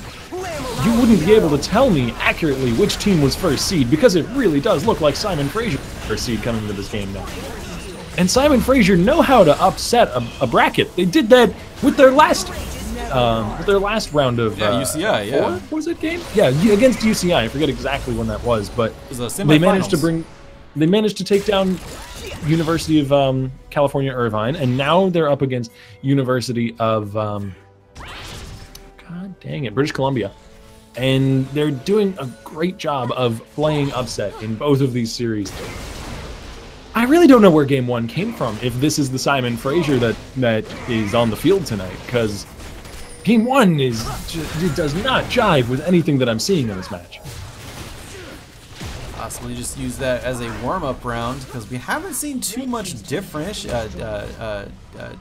you wouldn't be able to tell me accurately which team was first seed, because it really does look like Simon Fraser first seed coming into this game now. And Simon Fraser know how to upset a, a bracket. They did that with their last, um, with their last round of yeah, uh, U C I. Yeah, four? What was that game? Yeah, against U C I. I forget exactly when that was, but was they managed to bring, they managed to take down University of um, California Irvine, and now they're up against University of. Um, God dang it, British Columbia. And they're doing a great job of playing upset in both of these series. I really don't know where game one came from, if this is the Simon Fraser that, that is on the field tonight, because game one is just, it does not jive with anything that I'm seeing in this match. Possibly just use that as a warm-up round, because we haven't seen too much different, uh, uh, uh, uh,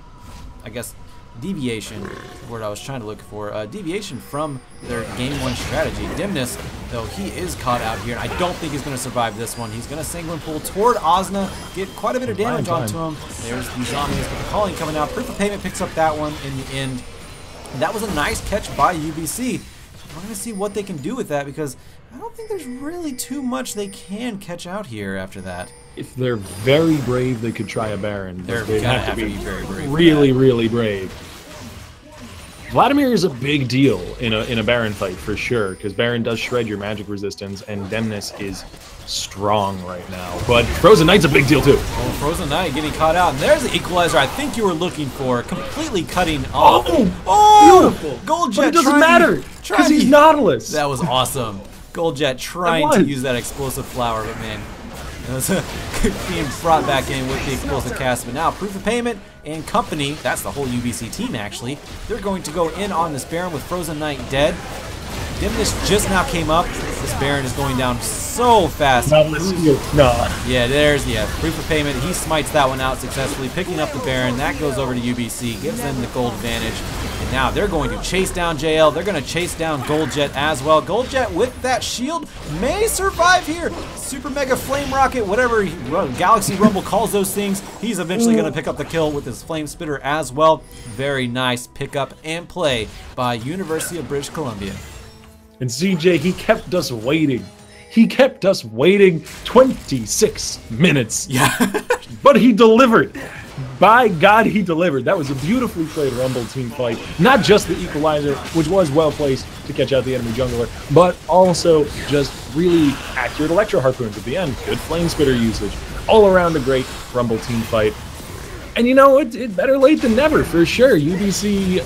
I guess, deviation, the word I was trying to look for, uh, deviation from their game one strategy. Demnus, though, he is caught out here, and I don't think he's going to survive this one. He's going to Sanguine Pool toward Osna, get quite a bit of damage onto him. There's the zombies with the calling coming out. Proof of Payment picks up that one in the end. And that was a nice catch by U B C. We're going to see what they can do with that, because I don't think there's really too much they can catch out here after that. If they're very brave, they could try a Baron. They're going to have to be very brave. Really, really brave. Vladimir is a big deal in a in a Baron fight for sure, because Baron does shred your magic resistance, and Demnus is strong right now. But Frozen Knight's a big deal too. Oh, Frozen Knight getting caught out, and there's the equalizer I think you were looking for, completely cutting off. Oh, oh beautiful! Goldjet. But it doesn't matter because he's Nautilus. That was awesome. Goldjet trying to use that explosive flower, but man, it was being brought back in with the explosive cast. But now Proof of Payment and company, that's the whole U B C team actually, they're going to go in on this Baron with Frozen Knight dead. Dimnus just now came up. This Baron is going down so fast. No, no. Yeah, there's, yeah, Proof of Payment. He smites that one out successfully, picking up the Baron. That goes over to U B C, gives them the gold advantage. And now they're going to chase down J L. They're going to chase down Goldjet as well. Goldjet with that shield may survive here. Super Mega Flame Rocket, whatever Galaxy Rumble calls those things. He's eventually going to pick up the kill with his Flame Spitter as well. Very nice pickup and play by University of British Columbia. And C J, he kept us waiting. He kept us waiting twenty-six minutes. Yeah. But he delivered. By God, he delivered. That was a beautifully played Rumble team fight. Not just the equalizer, which was well placed to catch out the enemy jungler, but also just really accurate electro harpoons at the end. Good flame spitter usage. All around a great Rumble team fight. And you know, it, it better late than never for sure. U B C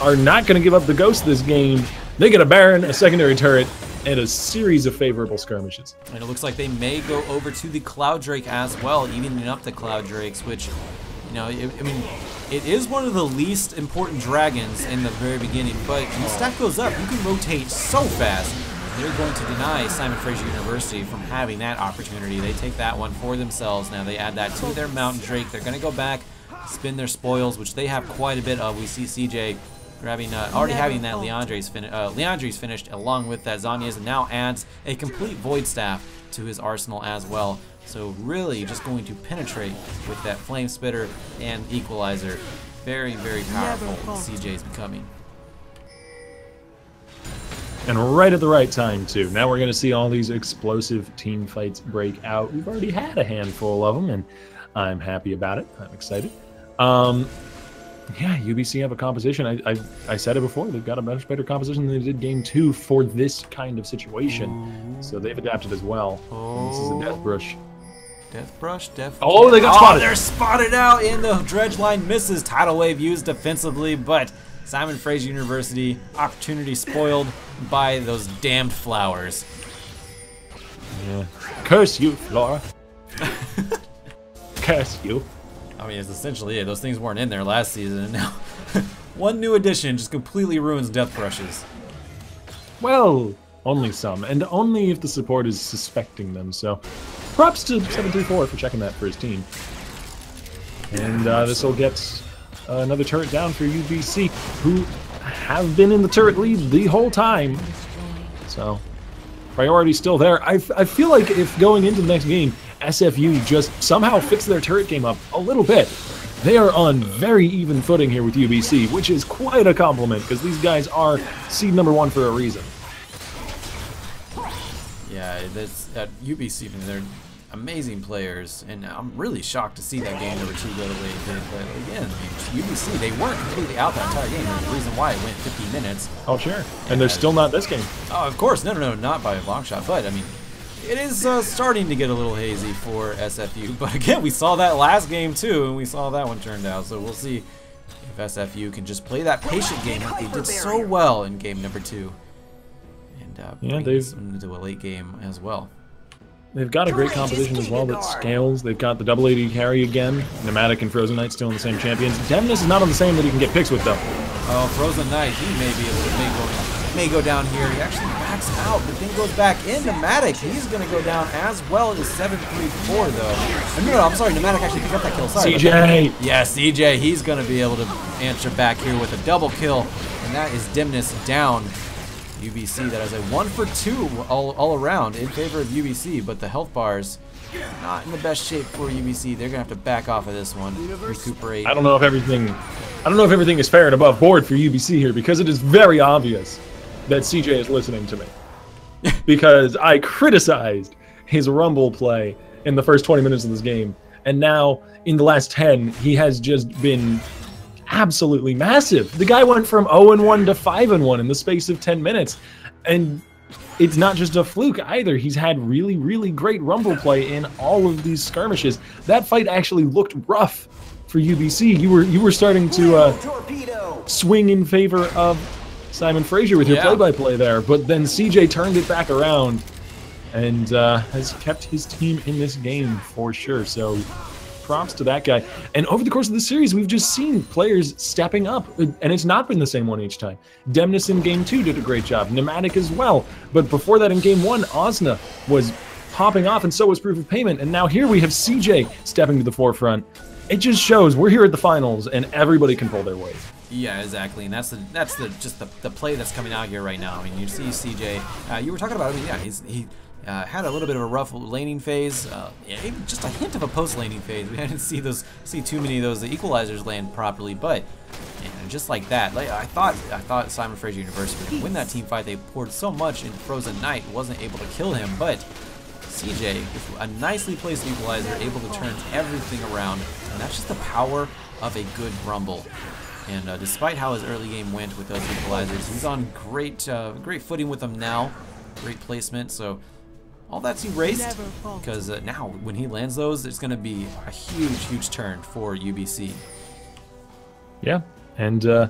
are not going to give up the ghost this game. They get a Baron, a secondary turret, and a series of favorable skirmishes. And it looks like they may go over to the Cloud Drake as well, evening up the Cloud Drakes, which, you know, it, I mean, it is one of the least important dragons in the very beginning, but when stack goes up, you can rotate so fast. They're going to deny Simon Fraser University from having that opportunity. They take that one for themselves. Now they add that to their Mountain Drake. They're going to go back, spin their spoils, which they have quite a bit of. We see C J grabbing, uh, already having that Leandre's, fin uh, Leandre's finished along with that Zanya's, and now adds a complete Void Staff to his arsenal as well. So really just going to penetrate with that Flame Spitter and Equalizer. Very, very powerful C J's becoming. And right at the right time too. Now we're going to see all these explosive team fights break out. We've already had a handful of them, and I'm happy about it. I'm excited. Um, Yeah, U B C have a composition. I, I I said it before. They've got a much better composition than they did game two for this kind of situation. So they've adapted as well. And this is a death brush. Death brush, death. Oh, they got oh, spotted. They're spotted out, and the dredge line misses. Tidal wave used defensively, but Simon Fraser University opportunity spoiled by those damned flowers. Yeah. Curse you, Flora. Curse you. I mean, it's essentially it. Those things weren't in there last season, and now one new addition just completely ruins death brushes. Well, only some, and only if the support is suspecting them, so props to seven three four for checking that for his team. And uh, this will get uh, another turret down for U B C, who have been in the turret lead the whole time. So, priority still there. I, I feel like if going into the next game, S F U just somehow fixed their turret game up a little bit. They are on very even footing here with U B C, which is quite a compliment, because these guys are seed number one for a reason. Yeah, that's, that U B C, they're amazing players, and I'm really shocked to see that game number two go the way it did. But again, U B C, they weren't completely out that entire game. There's a reason why it went fifty minutes. Oh, sure. And, and they're still not this game. Oh, of course. No, no, no, not by a long shot, but I mean, it is uh, starting to get a little hazy for S F U, but again, we saw that last game too, and we saw that one turned out, so we'll see if S F U can just play that patient game like they did so well in game number two. And uh, yeah, they've them into a late game as well. They've got a great composition as well that scales. They've got the double A D carry again. Nomadic and Frozen Knight still in the same champions. Demnus is not on the same that he can get picks with, though. Oh, Frozen Knight, he may be able to make one. May go down here. He actually backs pops out. The thing goes back in. Nomadic, he's going to go down as well as seven three four, though. No, no, no, I'm sorry. Nomadic actually picked up that kill. Sorry, C J! Yeah, C J, he's going to be able to answer back here with a double kill. And that is Demnus down. U B C, that is a one for two all, all around in favor of U B C, but the health bars not in the best shape for U B C. They're gonna have to back off of this one, recuperate. I don't know if everything, I don't know if everything is fair and above board for U B C here, because it is very obvious that C J is listening to me, because I criticized his Rumble play in the first twenty minutes of this game, and now in the last ten, he has just been absolutely massive. The guy went from zero and one to five and one in the space of ten minutes. And it's not just a fluke either. He's had really, really great Rumble play in all of these skirmishes. That fight actually looked rough for U B C. You were you were starting to uh, swing in favor of Simon Fraser with your play-by-play yeah. -play there. But then C J turned it back around and uh, has kept his team in this game for sure. So props to that guy. And over the course of the series, we've just seen players stepping up, and it's not been the same one each time. Demnus in game two did a great job, Nomadic as well, but before that in game one, Osna was popping off, and so was Proof of Payment, and now here we have C J stepping to the forefront. It just shows we're here at the finals, and everybody can pull their weight. Yeah, exactly, and that's the that's the just the, the play that's coming out here right now. I mean, you see C J, uh, you were talking about, I mean, yeah, he's he. Uh, had a little bit of a rough laning phase, uh, just a hint of a post-laning phase. We didn't see those, see too many of those the equalizers land properly, but you know, just like that, like, I thought, I thought Simon Fraser University would win that team fight. They poured so much in Frozen Knight, wasn't able to kill him, but C J, with a nicely placed equalizer, able to turn everything around, and that's just the power of a good Rumble. And uh, despite how his early game went with those equalizers, he's on great, uh, great footing with them now, great placement. So. All that's erased, because uh, now when he lands those, it's going to be a huge, huge turn for U B C. Yeah, and uh,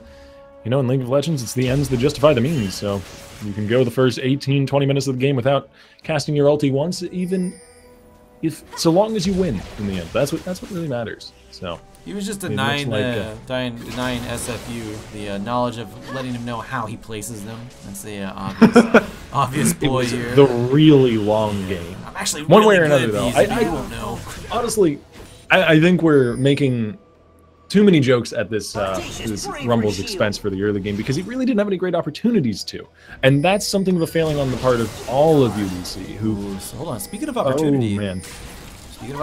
you know, in League of Legends, it's the ends that justify the means, so you can go the first eighteen, twenty minutes of the game without casting your ulti once, even if, so long as you win in the end. That's what that's what really matters, so. He was just denying, like, uh, denying, denying S F U the uh, knowledge of letting him know how he places them. That's the uh, obvious, uh, obvious boy here. The really long game. I'm actually one really way or another, though. I, I don't know. Honestly, I, I think we're making too many jokes at this, uh, this Rumble's expense for the early game, because he really didn't have any great opportunities to. And that's something of a failing on the part of all of U B C. Who? Ooh, so hold on. Speaking of opportunity. Oh, man.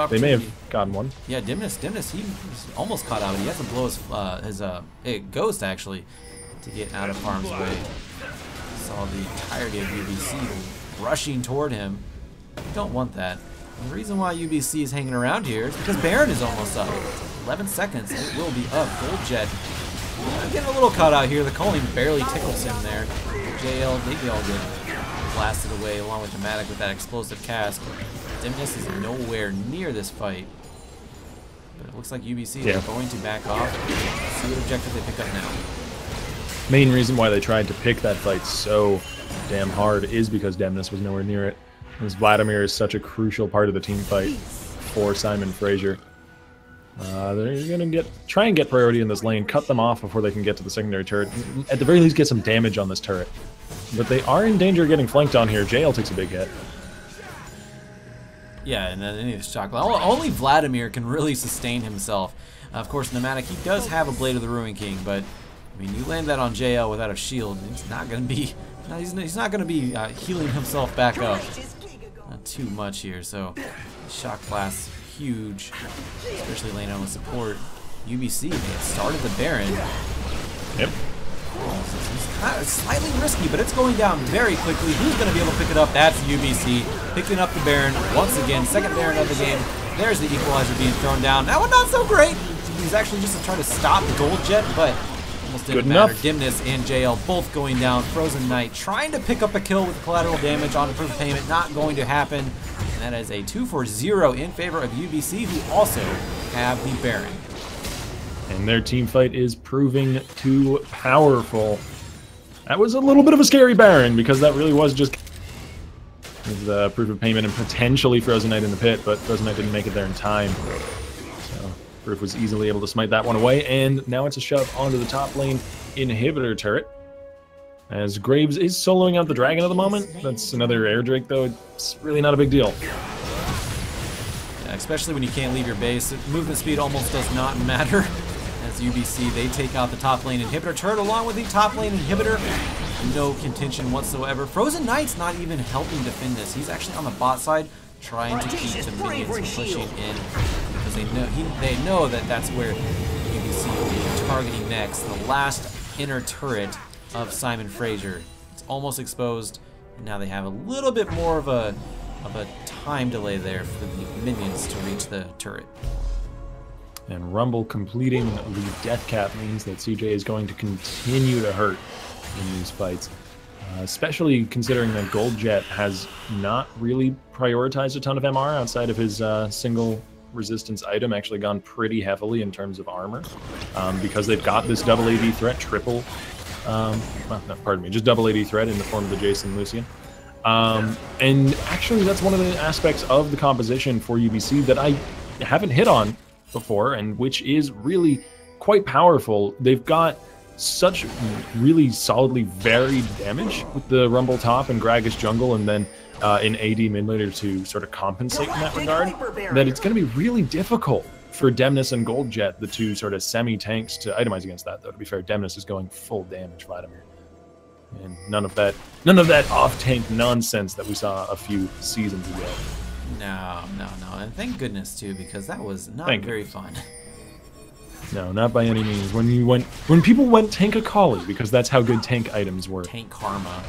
They may have gotten one. Yeah, Demnus, Demnus, he almost caught out. He has to blow his, uh, his uh, ghost, actually, to get out of harm's way. Saw the entirety of U B C rushing toward him. You don't want that. And the reason why U B C is hanging around here is because Baron is almost up. eleven seconds, it will be up. Goldjet getting a little caught out here. The calling barely tickles him there. J L, I think they all get blasted away, along with Dramatic with that explosive cast. Demnus is nowhere near this fight, but it looks like U B C yeah. is going to back off. See what objective they pick up now. Main reason why they tried to pick that fight so damn hard is because Demnus was nowhere near it, because Vladimir is such a crucial part of the team fight for Simon Fraser. Uh, they're gonna get try and get priority in this lane, cut them off before they can get to the secondary turret. At the very least, get some damage on this turret. But they are in danger of getting flanked on here. J L takes a big hit. Yeah, and then any of the shock. Only Vladimir can really sustain himself. Uh, of course, Nomadic, he does have a Blade of the Ruin King, but I mean, you land that on J L without a shield, he's not going to be, he's not going to be uh, healing himself back up. Not too much here, so shock blast huge, especially landing with support. U B C, they had started the Baron. Yep. It's kind of slightly risky, but it's going down very quickly. Who's going to be able to pick it up? That's U B C picking up the Baron once again. Second Baron of the game. There's the equalizer being thrown down. That one not so great. He's actually just trying to stop the Goldjet, but almost didn't matter. Demnus and J L both going down. Frozen Knight trying to pick up a kill with collateral damage on Proof of Payment. Not going to happen. And that is a two for zero in favor of U B C, who also have the Baron. And their team fight is proving too powerful. That was a little bit of a scary Baron, because that really was just the Proof of Payment and potentially Frozen Knight in the pit, but Frozen Knight didn't make it there in time. So Proof was easily able to smite that one away, and now it's a shove onto the top lane inhibitor turret. as Graves is soloing out the dragon at the moment. That's another air drake, though. It's really not a big deal. Yeah, especially when you can't leave your base. Movement speed almost does not matter. As U B C, they take out the top lane inhibitor turret along with the top lane inhibitor. No contention whatsoever. Frozen Knight's not even helping defend this. He's actually on the bot side trying to keep the minions from pushing in, because they know he, they know that that's where U B C will be targeting next. The last inner turret of Simon Fraser. It's almost exposed, and now they have a little bit more of a of a time delay there for the minions to reach the turret. And Rumble completing the death cap means that C J is going to continue to hurt in these fights, uh, especially considering that Goldjet has not really prioritized a ton of M R outside of his uh, single resistance item, actually gone pretty heavily in terms of armor, um, because they've got this double A D threat, triple, um, well, no, pardon me, just double A D threat in the form of the Jason Lucian. Um, and actually that's one of the aspects of the composition for U B C that I haven't hit on before, and which is really quite powerful. They've got such really solidly varied damage with the Rumble top and Gragas jungle, and then uh, in A D mid later to sort of compensate in that regard, that it's going to be really difficult for Demnus and Goldjet, the two sort of semi-tanks, to itemize against that. Though, to be fair, Demnus is going full damage Vladimir, and none of that none of that off-tank nonsense that we saw a few seasons ago. No, no, no, and thank goodness too, because that was not thank very goodness. fun. No, not by any means. When you went, when people went tank Akali, because that's how good tank items were. Tank Karma.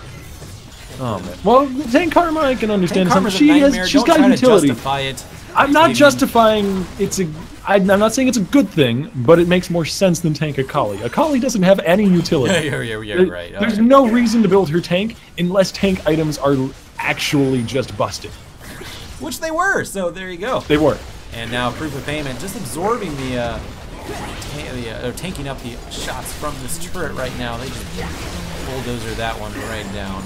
Oh man. Well, tank Karma I can understand. Tank she has, she's Don't got utility. Justify it. I'm not Even. justifying. It's a. I, I'm not saying it's a good thing, but it makes more sense than tank Akali. Akali doesn't have any utility. yeah, yeah, yeah, right. There, there's right. no reason to build her tank unless tank items are actually just busted. Which they were. So there you go. They were. And now Proof of Payment just absorbing the. Uh, They're tanking up the shots from this turret right now. They just bulldozer that one right down.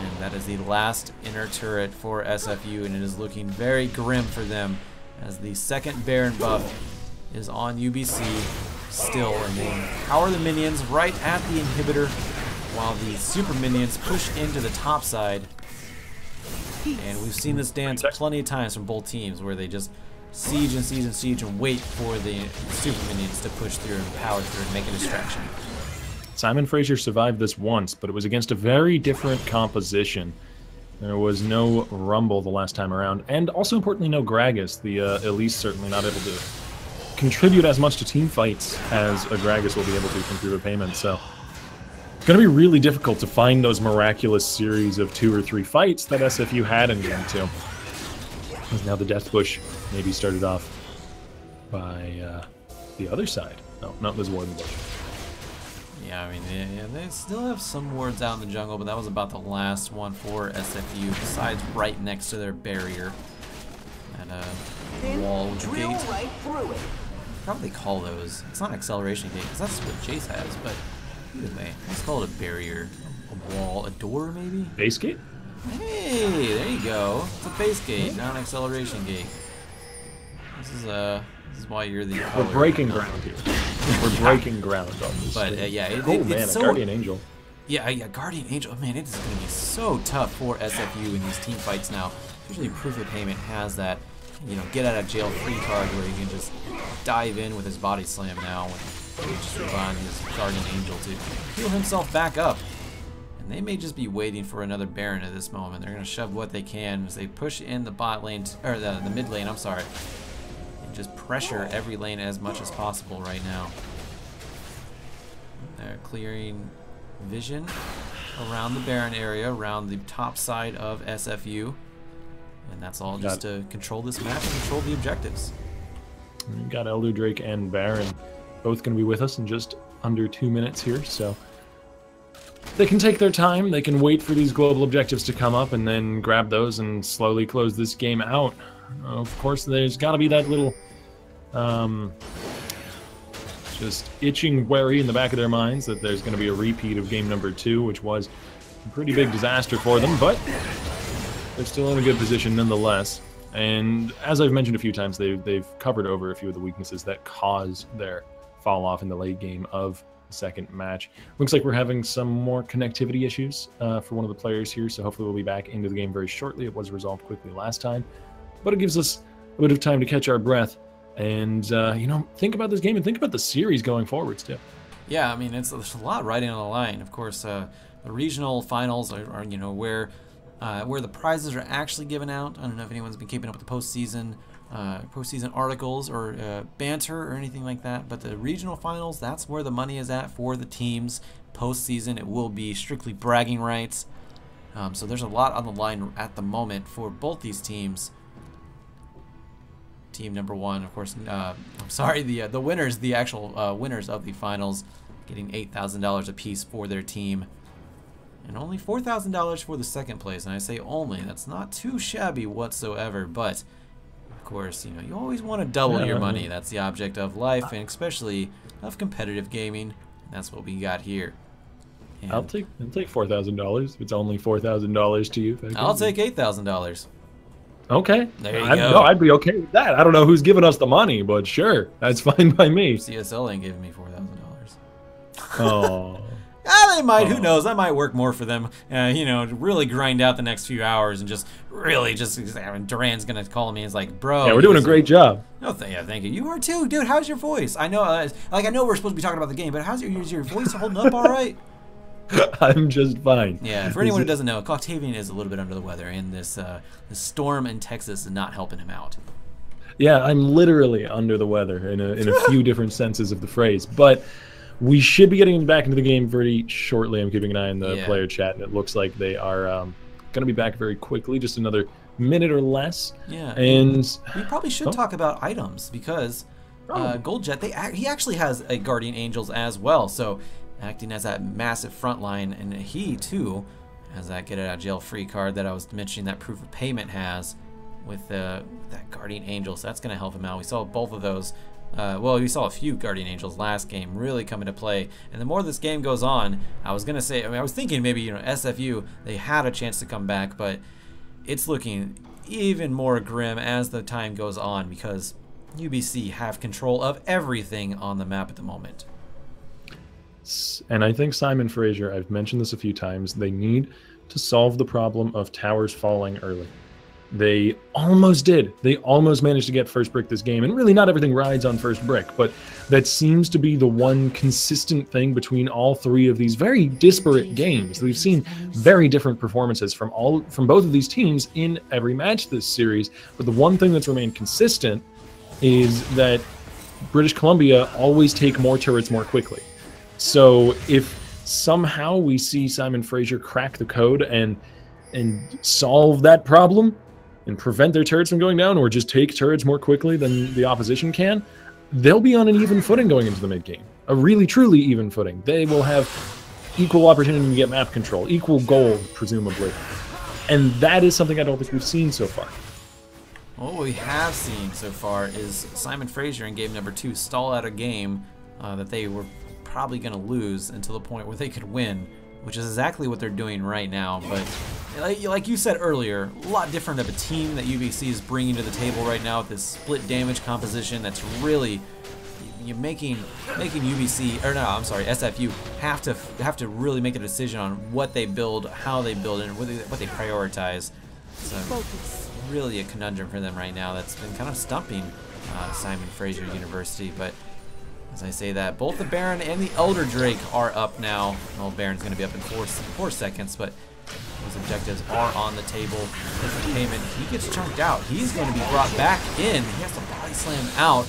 And that is the last inner turret for S F U, and it is looking very grim for them as the second Baron buff is on U B C still, and they power the minions right at the inhibitor while the super minions push into the top side. And we've seen this dance plenty of times from both teams where they just siege and siege and siege and wait for the super minions to push through and power through and make a distraction. Simon Fraser survived this once, but it was against a very different composition. There was no Rumble the last time around, and also importantly no Gragas. The uh, Elise certainly not able to contribute as much to team fights as a Gragas will be able to through a payment, so it's going to be really difficult to find those miraculous series of two or three fights that S F U had in game two. Now the death push maybe started off by uh, the other side. No, not Liz Warden Bush. Yeah, I mean, they, yeah, they still have some wards out in the jungle, but that was about the last one for S F U, besides right next to their barrier. And a then wall drill gate. Right through it. How do they call those? It's not an acceleration gate, because that's what Jace has, but anyway, let's call it a barrier, a wall, a door maybe? Base gate? Hey, there you go. It's a base gate, not an acceleration gate. This is uh, this is why you're the. We're breaking right ground here. We're breaking ground on this. But uh, yeah, it, oh it, man, it's a so, Guardian Angel. Yeah, yeah, Guardian Angel. Man, it is going to be so tough for S F U in these team fights now. Usually, Proof of Payment has that, you know, get out of jail free card where he can just dive in with his body slam now, and just rely on his Guardian Angel to heal himself back up. They may just be waiting for another Baron at this moment. They're going to shove what they can as they push in the bot lane, or the, the mid lane, I'm sorry. And just pressure every lane as much as possible right now. They're clearing vision around the Baron area, around the top side of S F U. And that's all just to control this map and control the objectives. We've got Elder Drake and Baron both going to be with us in just under two minutes here, so they can take their time, they can wait for these global objectives to come up and then grab those and slowly close this game out. Of course, there's got to be that little um, just itching worry in the back of their minds that there's going to be a repeat of game number two, which was a pretty big disaster for them, but they're still in a good position nonetheless. And as I've mentioned a few times, they've, they've covered over a few of the weaknesses that caused their fall off in the late game of second match. Looks like we're having some more connectivity issues uh, for one of the players here, so hopefully we'll be back into the game very shortly. It was resolved quickly last time, but it gives us a bit of time to catch our breath and, uh, you know, think about this game and think about the series going forward still. Yeah, I mean, it's there's a lot riding on the line. Of course, uh, the regional finals are, are you know, where uh, where the prizes are actually given out. I don't know if anyone's been keeping up with the postseason uh, postseason articles or uh, banter or anything like that. But the regional finals, that's where the money is at for the teams. Postseason, it will be strictly bragging rights. Um, so there's a lot on the line at the moment for both these teams. Team number one, of course. Uh, I'm sorry, the uh, the winners, the actual uh, winners of the finals, getting eight thousand dollars apiece for their team, and only four thousand dollars for the second place. And I say only, that's not too shabby whatsoever. But of course, you know, you always want to double yeah, your money. That's the object of life, and especially of competitive gaming. That's what we got here. And I'll take I'll take four thousand dollars. If it's only four thousand dollars to you, I'll take eight thousand dollars. Okay. There you I'd, go. No, I'd be okay with that. I don't know who's giving us the money, but sure, that's fine by me. C S L ain't giving me four thousand dollars. Oh. Ah, they might. Oh. Who knows? I might work more for them. Uh, you know, really grind out the next few hours and just really just. I mean, Duran's gonna call me. And it's like, bro. Yeah, we're doing a great like, job. No, th yeah, thank you. You are too, dude. How's your voice? I know, uh, like, I know we're supposed to be talking about the game, but how's your is your voice holding up? All right. I'm just fine. Yeah, for anyone who doesn't know, Octavian is a little bit under the weather, and this uh, this storm in Texas is not helping him out. Yeah, I'm literally under the weather in a, in a few different senses of the phrase, but we should be getting back into the game very shortly. I'm keeping an eye on the yeah. player chat, and it looks like they are um, going to be back very quickly, just another minute or less. Yeah, and we probably should oh. talk about items, because uh, Goldjet, they ac he actually has a Guardian Angels as well, so... acting as that massive front line, and he too has that get out of jail free card that I was mentioning that Proof of Payment has with uh, that Guardian Angel, so that's going to help him out. We saw both of those, uh, well, we saw a few Guardian Angels last game really come into play, and the more this game goes on, I was going to say, I mean, I was thinking maybe, you know, S F U, they had a chance to come back, but it's looking even more grim as the time goes on because U B C have control of everything on the map at the moment. And I think Simon Fraser, I've mentioned this a few times, they need to solve the problem of towers falling early. They almost did. They almost managed to get first brick this game, and really not everything rides on first brick, but that seems to be the one consistent thing between all three of these very disparate games. We've seen very different performances from all from both of these teams in every match this series, but the one thing that's remained consistent is that British Columbia always take more turrets more quickly. So if somehow we see Simon Fraser crack the code and and solve that problem and prevent their turrets from going down, or just take turrets more quickly than the opposition can, they'll be on an even footing going into the mid game. A really, truly even footing. They will have equal opportunity to get map control, equal gold, presumably. And that is something I don't think we've seen so far. What we have seen so far is Simon Fraser in game number two stall out a game uh, that they were probably going to lose until the point where they could win, which is exactly what they're doing right now. But like you said earlier, a lot different of a team that U B C is bringing to the table right now with this split damage composition that's really you're making making U B C or no, I'm sorry, S F U have to have to really make a decision on what they build, how they build, and what they, what they prioritize. So really a conundrum for them right now that's been kind of stumping uh, Simon Fraser University, but. As I say that, both the Baron and the Elder Drake are up now. Well, Baron's going to be up in four, four seconds, but his objectives are on the table. Proof of Payment, he gets chunked out. He's going to be brought back in. He has to body slam out.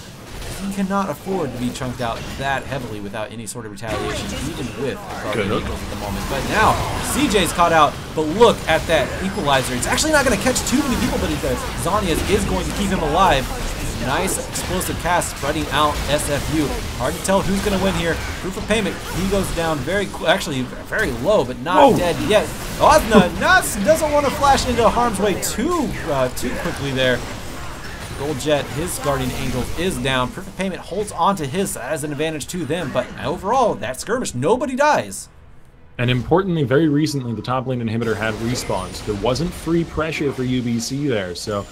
He cannot afford to be chunked out that heavily without any sort of retaliation, even with Guardian Eagles at the moment. But now, C J's caught out, but look at that equalizer. It's actually not going to catch too many people, but it does. Zanias is going to keep him alive. Nice explosive cast spreading out S F U. Hard to tell who's going to win here. Proof of Payment, he goes down very, actually very low, but not Whoa. dead yet. Osna nuts, doesn't want to flash into harm's way too uh, too quickly there. Goldjet, his Guardian Angel is down. Proof of Payment holds on to his as an advantage to them, but overall, that skirmish, nobody dies. And importantly, very recently, the top lane inhibitor had respawns. There wasn't free pressure for U B C there, so...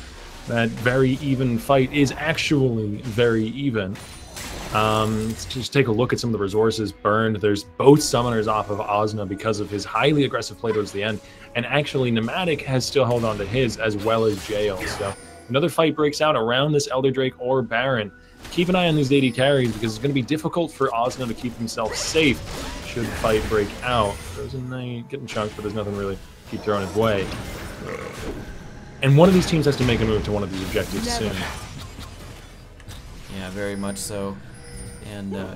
that very even fight is actually very even. Um, let's just take a look at some of the resources burned. There's both summoners off of Osna because of his highly aggressive play towards the end. And actually, Nomadic has still held on to his, as well as J L. So another fight breaks out around this Elder Drake or Baron. Keep an eye on these A D carries, because it's going to be difficult for Osna to keep himself safe should the fight break out. Frozen Knight getting chunked, but there's nothing really to keep throwing his way. And one of these teams has to make a move to one of these objectives Never. soon. Yeah, very much so. And uh,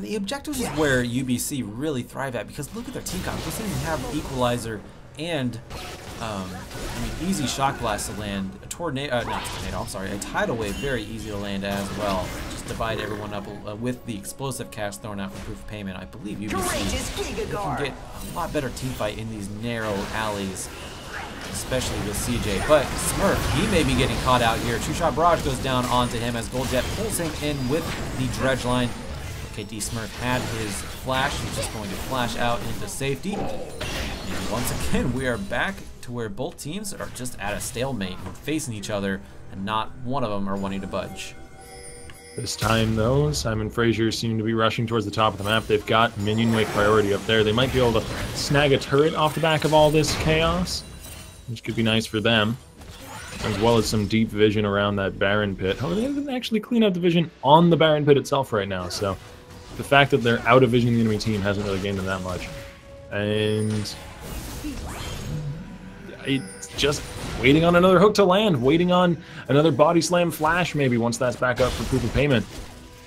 the objectives is where U B C really thrive at, because look at their team comp. They didn't even have Equalizer and um, I mean, easy Shock Blast to land. A tornado, uh, not tornado, I'm sorry, a Tidal Wave, very easy to land as well. Just divide everyone up uh, with the explosive cast thrown out for Proof of Payment. I believe U B C can get a lot better teamfight in these narrow alleys, especially with C J. But Smurf, he may be getting caught out here. Two-shot barrage goes down onto him as Goldjet pulls him in with the dredge line. K T Smurf had his flash. He's just going to flash out into safety. And once again, we are back to where both teams are just at a stalemate, facing each other, and not one of them are wanting to budge. This time, though, Simon Fraser seem to be rushing towards the top of the map. They've got minion wave priority up there. They might be able to snag a turret off the back of all this chaos, which could be nice for them, as well as some deep vision around that Baron pit. However, they didn't actually clean out the vision on the Baron pit itself right now, so the fact that they're out of vision the enemy team hasn't really gained them that much. And it's just waiting on another hook to land, waiting on another body slam flash maybe once that's back up for Proof of Payment.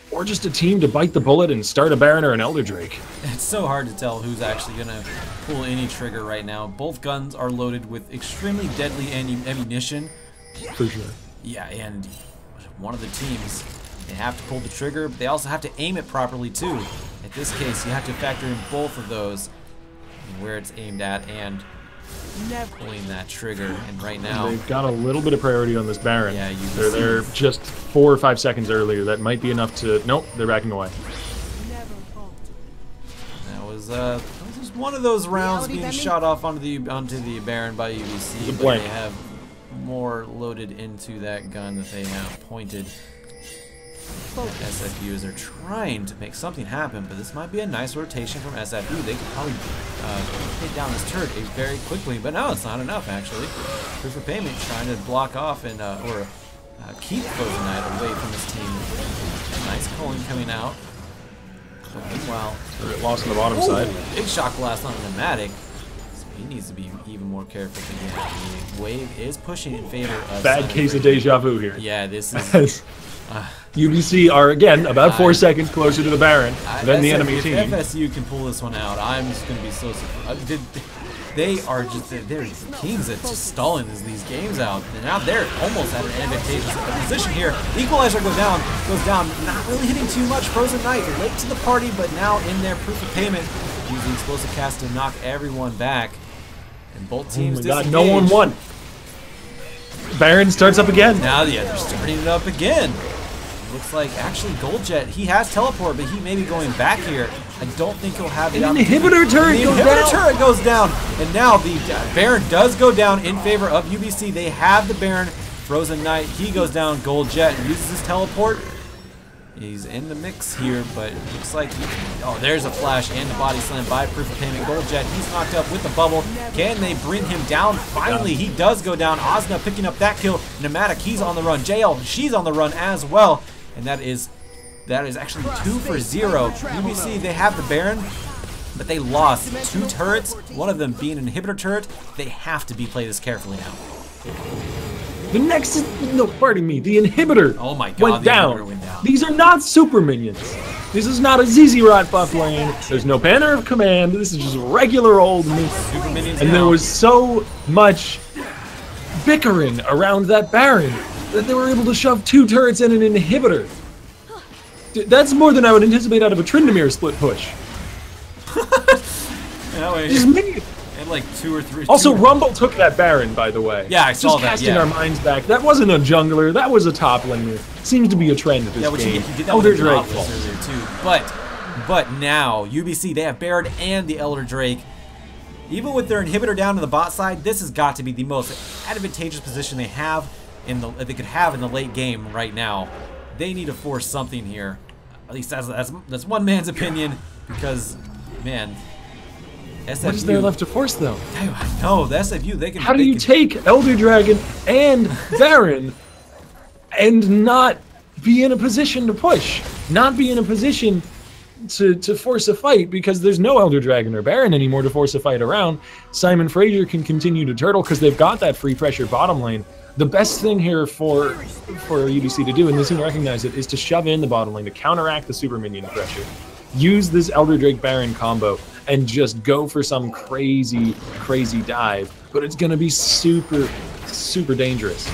Or just a team to bite the bullet and start a Baron or an Elder Drake. It's so hard to tell who's actually gonna pull any trigger right now. Both guns are loaded with extremely deadly ammunition. For sure. Yeah, and one of the teams, they have to pull the trigger, but they also have to aim it properly too. In this case, you have to factor in both of those, where it's aimed at, and Never. pulling that trigger. And right now, they've got a little bit of priority on this Baron. Yeah, you they're, they're just four or five seconds earlier. That might be enough to. Nope, they're backing away. Never that was uh, that was just one of those rounds Reality being Benny? shot off onto the onto the Baron by U B C. But they have more loaded into that gun that they have pointed. S F U are trying to make something happen, but this might be a nice rotation from S F U. They could probably uh, hit down this turret very quickly, but no, it's not enough, actually. Proof of Payment trying to block off and uh, or uh, keep Frozen Knight away from this team. Nice calling coming out. Wow. Lost on the bottom Ooh, side. Big Shock Blast on the Nomadic. He needs to be even more careful again. The wave is pushing in favor of... Bad case of deja vu here. Yeah, this is... Uh, U B C are, again, about four I, seconds closer to the Baron I, than the enemy if team. If F S U can pull this one out, I'm just going to be so surprised. They are just, they're kings at just stalling these games out. And now they're almost at an advantageous position here. Equalizer goes down, goes down, not really hitting too much. Frozen Knight late to the party, but now in their Proof of Payment, using Explosive Cast to knock everyone back. And both teams oh disengage. God, no one won. Baron starts up again. Now, yeah, they're starting it up again. Looks like actually Goldjet, he has teleport, but he may be going back here. I don't think he'll have the opportunity. Inhibitor turret goes down. The inhibitor turret goes down, and now the Baron does go down in favor of U B C. They have the Baron. Frozen Knight, he goes down. Goldjet uses his teleport. He's in the mix here, but it looks like he, oh, there's a flash and the body slam by Proof of Payment. Goldjet, he's knocked up with the bubble. Can they bring him down? Finally, he does go down. Osna picking up that kill. Nomadic, he's on the run. J L, she's on the run as well. And that is that is actually two for zero. U B C, they have the Baron, but they lost two turrets, one of them being an inhibitor turret. They have to be played this carefully now. The next is, no, pardon me, the inhibitor oh my God, went, the down. Inhibitor went down. These are not super minions. This is not a Z Z Rot buff lane. There's no banner of command. This is just regular old minions. And there was so much bickering around that Baron that they were able to shove two turrets and an inhibitor. Dude, that's more than I would anticipate out of a Tryndamere split push. Just and like two or three. Also, Rumble three. took that Baron, by the way. Yeah, I saw Just that. Just casting yeah. our minds back. That wasn't a jungler. That was a top laner. Seems to be a trend at this yeah, which game. He did that Elder Drake earlier too. But, but now U B C, they have Baron and the Elder Drake. Even with their inhibitor down to the bot side, this has got to be the most advantageous position they have. In the, they could have in the late game right now. They need to force something here. At least that's that's, that's one man's opinion, because, man, S F U. What's there left to force though? No, the S F U, they can. How do you take Elder Dragon and Baron and not be in a position to push? Not be in a position to to force a fight, because there's no Elder Dragon or Baron anymore to force a fight around. Simon Fraser can continue to turtle because they've got that free pressure bottom lane. The best thing here for for U B C to do, and they seem to recognize it, is to shove in the bottom lane to counteract the super minion pressure. Use this Elder Drake Baron combo and just go for some crazy, crazy dive. But it's gonna be super, super dangerous.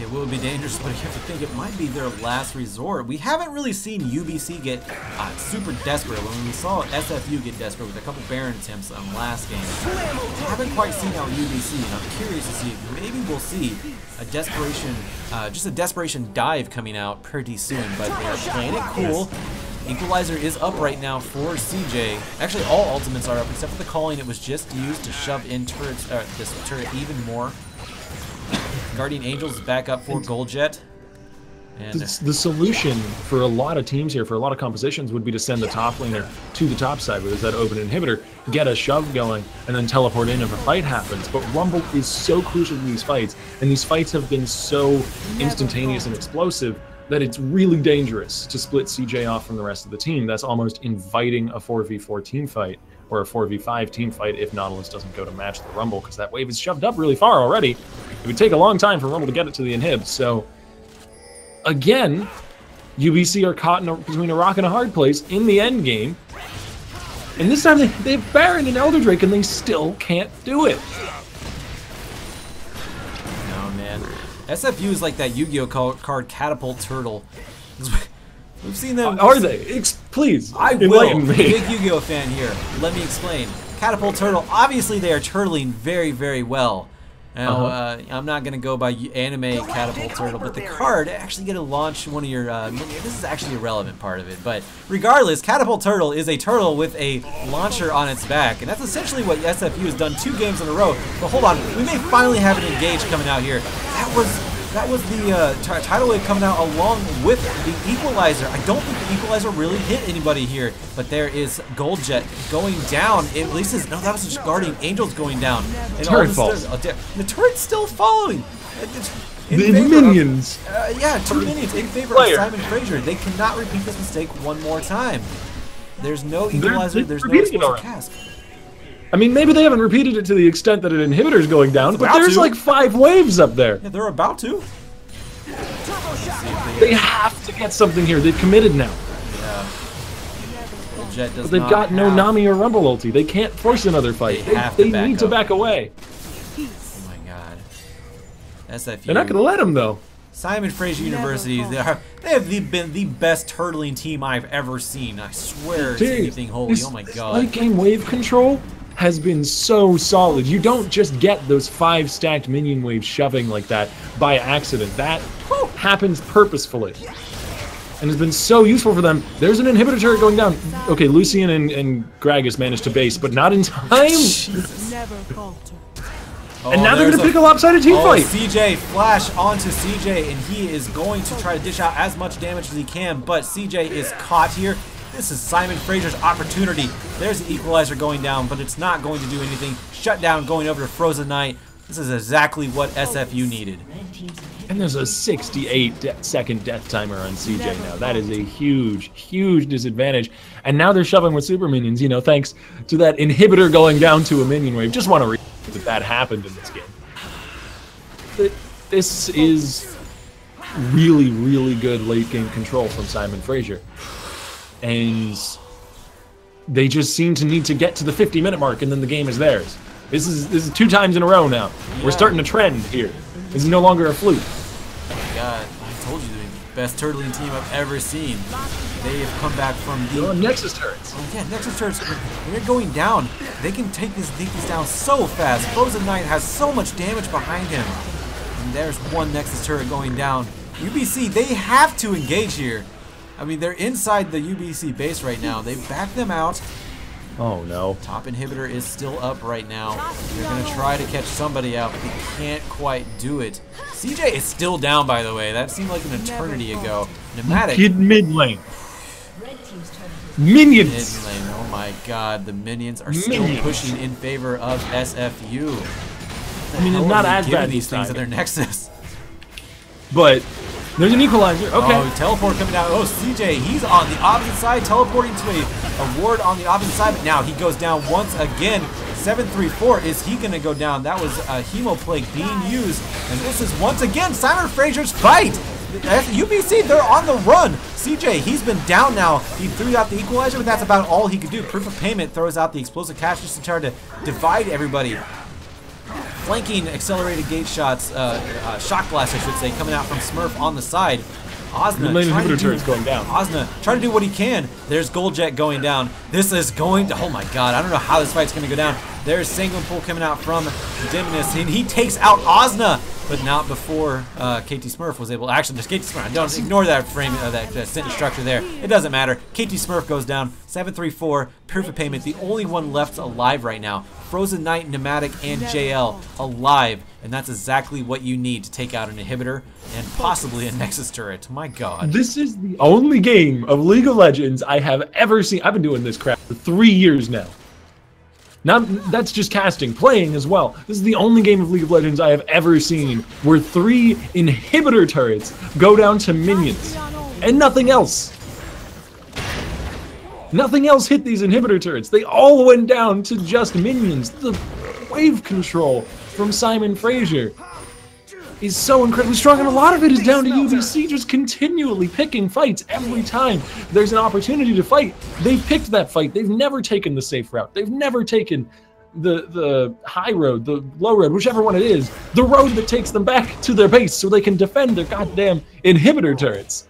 It will be dangerous, but you have to think it might be their last resort. We haven't really seen U B C get uh, super desperate. When we saw S F U get desperate with a couple Baron attempts on last game, we haven't quite seen how U B C, and I'm curious to see if maybe we'll see a desperation, uh, just a desperation dive coming out pretty soon, but they're playing it cool. Equalizer is up right now for C J. Actually, all ultimates are up except for the calling. It was just used to shove in turrets, uh, this turret even more. Guardian Angels is back up for Goldjet. And the, the solution for a lot of teams here, for a lot of compositions, would be to send the top laner to the top side, where there's that open inhibitor, get a shove going, and then teleport in if a fight happens. But Rumble is so crucial in these fights, and these fights have been so instantaneous and explosive that it's really dangerous to split C J off from the rest of the team. That's almost inviting a four v four team fight, or a four v five team fight if Nautilus doesn't go to match the Rumble, because that wave is shoved up really far already. It would take a long time for Rumble to get it to the inhib. So again, U B C are caught in a, between a rock and a hard place in the end game. And this time they, they have Baron and Elder Drake, and they still can't do it. No, man. S F U is like that Yu-Gi-Oh card Catapult Turtle. We've seen them. Are they? Ex please. I will. Me. Big Yu-Gi-Oh fan here. Let me explain. Catapult Turtle. Obviously, they are turtling very, very well. Now, uh-huh. uh, I'm not gonna go by anime Catapult Turtle, but the card actually gonna launch one of your. Uh, this is actually a relevant part of it, but regardless, Catapult Turtle is a turtle with a launcher on its back, and that's essentially what S F U has done two games in a row. But hold on, we may finally have an engage coming out here. That was. That was the uh, tidal wave coming out along with the equalizer. I don't think the equalizer really hit anybody here, but there is Goldjet going down. At least his, no, that was just Guardian Angels going down. And turret falls. Uh, the turret's still following. It's the minions. Of, uh, yeah, two minions in favor Player. of Simon Fraser. They cannot repeat this mistake one more time. There's no equalizer. They're, they're there's no cast. I mean, maybe they haven't repeated it to the extent that an inhibitor is going down, but there's to. like five waves up there. Yeah, they're about to. They have to get something here. They've committed now. Yeah. Jet does but they've not got no Nami or Rumble ulti. They can't force another fight. They, they, have they, to they need up. to back away. Oh my god. S F U. They're not going to let them, though. Simon Fraser University, they are they have the, been the best turtling team I've ever seen. I swear Dude, it's anything holy. This, oh my god. This late game wave control has been so solid. You don't just get those five stacked minion waves shoving like that by accident. That whew, happens purposefully. And has been so useful for them. There's an inhibitor turret going down. Okay, Lucian and, and Gragas managed to base, but not in time. Never falter. Oh, and now they're gonna a, pick a lopsided team oh, fight. C J flash onto C J, and he is going to try to dish out as much damage as he can, but C J is caught here. This is Simon Fraser's opportunity. There's the equalizer going down, but it's not going to do anything. Shutdown going over to Frozen Knight. This is exactly what S F U needed. And there's a sixty-eight second death timer on C J now. That is a huge, huge disadvantage. And now they're shoving with super minions, you know, thanks to that inhibitor going down to a minion wave. Just want to read that that happened in this game. This is really, really good late game control from Simon Fraser. And they just seem to need to get to the fifty minute mark, and then the game is theirs. This is this is two times in a row now. Yeah. We're starting to trend here. This is no longer a fluke. Oh my god, I told you they're the best turtling team I've ever seen. They have come back from the oh, Nexus turrets. Oh yeah, Nexus turrets. They're going down. They can take this take this down so fast. Frozen Knight has so much damage behind him. And there's one Nexus turret going down. U B C, they have to engage here. I mean, they're inside the U B C base right now. They back them out. Oh no. Top inhibitor is still up right now. They're gonna try to catch somebody out, but they can't quite do it. C J is still down, by the way. That seemed like an eternity ago. Nomadic. Kid mid lane. Minions! Mid lane, oh my god, the minions are still minions. pushing in favor of S F U. I mean, it's not as bad these things at their nexus. But there's an equalizer. Okay. Oh, teleport coming down. Oh, C J, he's on the opposite side, teleporting to a, a ward on the opposite side. But now he goes down once again. seven three four, is he going to go down? That was a Hemoplague being used. And this is once again Simon Fraser's fight. U B C, they're on the run. C J, he's been down now. He threw out the equalizer, but that's about all he could do. Proof of Payment throws out the explosive cash just to try to divide everybody. Flanking accelerated gate shots, uh, uh, shock blast, I should say, coming out from Smurf on the side. Osna trying to do, going down. Osna trying to do what he can. There's Goldjet going down. This is going to, oh my god, I don't know how this fight's going to go down. There's Sanguine Pool coming out from Demnus, and he takes out Osna, but not before uh, K T Smurf was able, actually there's K T Smurf, don't ignore that frame, uh, that, that sentence structure there. It doesn't matter. K T Smurf goes down, seven three four, Proof of Payment, the only one left alive right now. Frozen Knight, Nomadic, and J L alive, and that's exactly what you need to take out an inhibitor and possibly a Nexus turret. My god. This is the only game of League of Legends I have ever seen. I've been doing this crap for three years now. Not, that's just casting, playing as well. This is the only game of League of Legends I have ever seen where three inhibitor turrets go down to minions and nothing else. Nothing else hit these inhibitor turrets. They all went down to just minions. The wave control from Simon Fraser is so incredibly strong, and a lot of it is down to U B C just continually picking fights every time there's an opportunity to fight. They've picked that fight. They've never taken the safe route. They've never taken the the high road, the low road, whichever one it is, the road that takes them back to their base so they can defend their goddamn inhibitor turrets.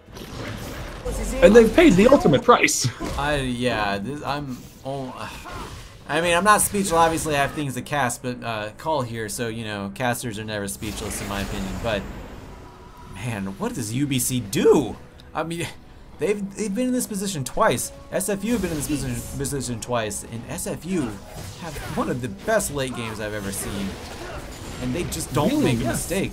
And they've paid the ultimate price. I yeah, this, I'm. Oh, I mean, I'm not speechless. Obviously, I have things to cast, but uh, call here, so you know, casters are never speechless in my opinion. But man, what does U B C do? I mean, they've they've been in this position twice. S F U have been in this position position twice, and S F U have one of the best late games I've ever seen, and they just don't really, make a yeah. mistake.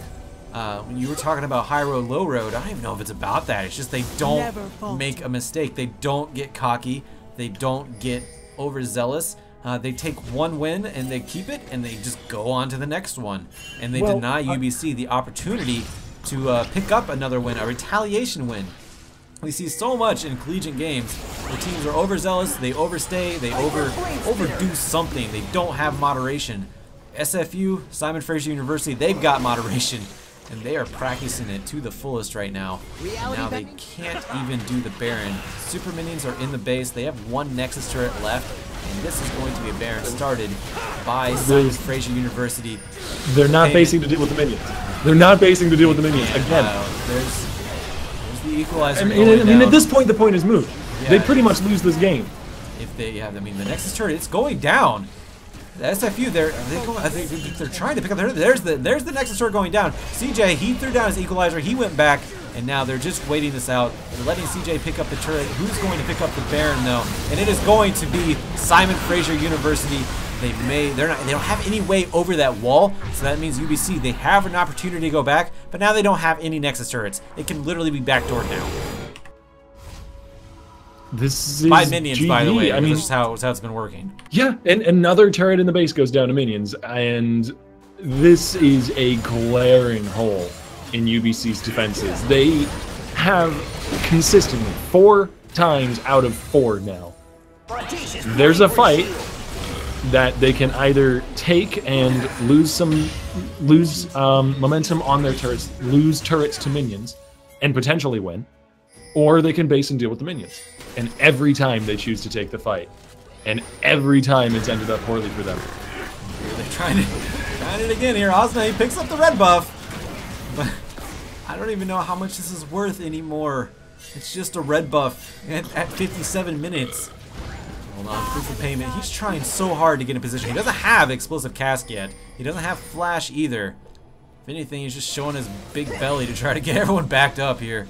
Uh, when you were talking about high road, low road, I don't even know if it's about that. It's just they don't make a mistake. They don't get cocky. They don't get overzealous. Uh, they take one win and they keep it, and they just go on to the next one. And they well, deny U B C uh, the opportunity to uh, pick up another win, a retaliation win. We see so much in collegiate games where teams are overzealous, they overstay, they over overdo something. They don't have moderation. S F U, Simon Fraser University, they've got moderation. And they are practicing it to the fullest right now. And now they can't even do the Baron. Super minions are in the base. They have one Nexus turret left. And this is going to be a Baron started by Simon Fraser University. They're not basing to deal with the minions. They're not basing to deal with the minions. Again. Uh, there's, there's the equalizer. I mean, I mean at this point, the point is moved. Yeah, they pretty much lose this game. If they have, I mean, the Nexus turret, it's going down. The S F U, they're they, they're trying to pick up. Their, there's the there's the Nexus turret going down. C J, he threw down his equalizer. He went back, and now they're just waiting this out. They're letting C J pick up the turret. Who's going to pick up the Baron though? And it is going to be Simon Fraser University. They may they're not they don't have any way over that wall, so that means U B C they have an opportunity to go back, but now they don't have any Nexus turrets. It can literally be backdoored now. This is by minions, G D, by the way. I mean, that's how, how it's been working. Yeah, and another turret in the base goes down to minions, and this is a glaring hole in U B C's defenses. They have consistently four times out of four now. There's a fight that they can either take and lose some, lose um, momentum on their turrets, lose turrets to minions, and potentially win, or they can base and deal with the minions. And every time they choose to take the fight. And every time it's ended up poorly for them. They're trying, to, trying it again here. Osna, he picks up the red buff. But I don't even know how much this is worth anymore. It's just a red buff at, at fifty-seven minutes. Hold on, Proof of Payment. He's trying so hard to get in position. He doesn't have explosive cask yet. He doesn't have flash either. If anything, he's just showing his big belly to try to get everyone backed up here.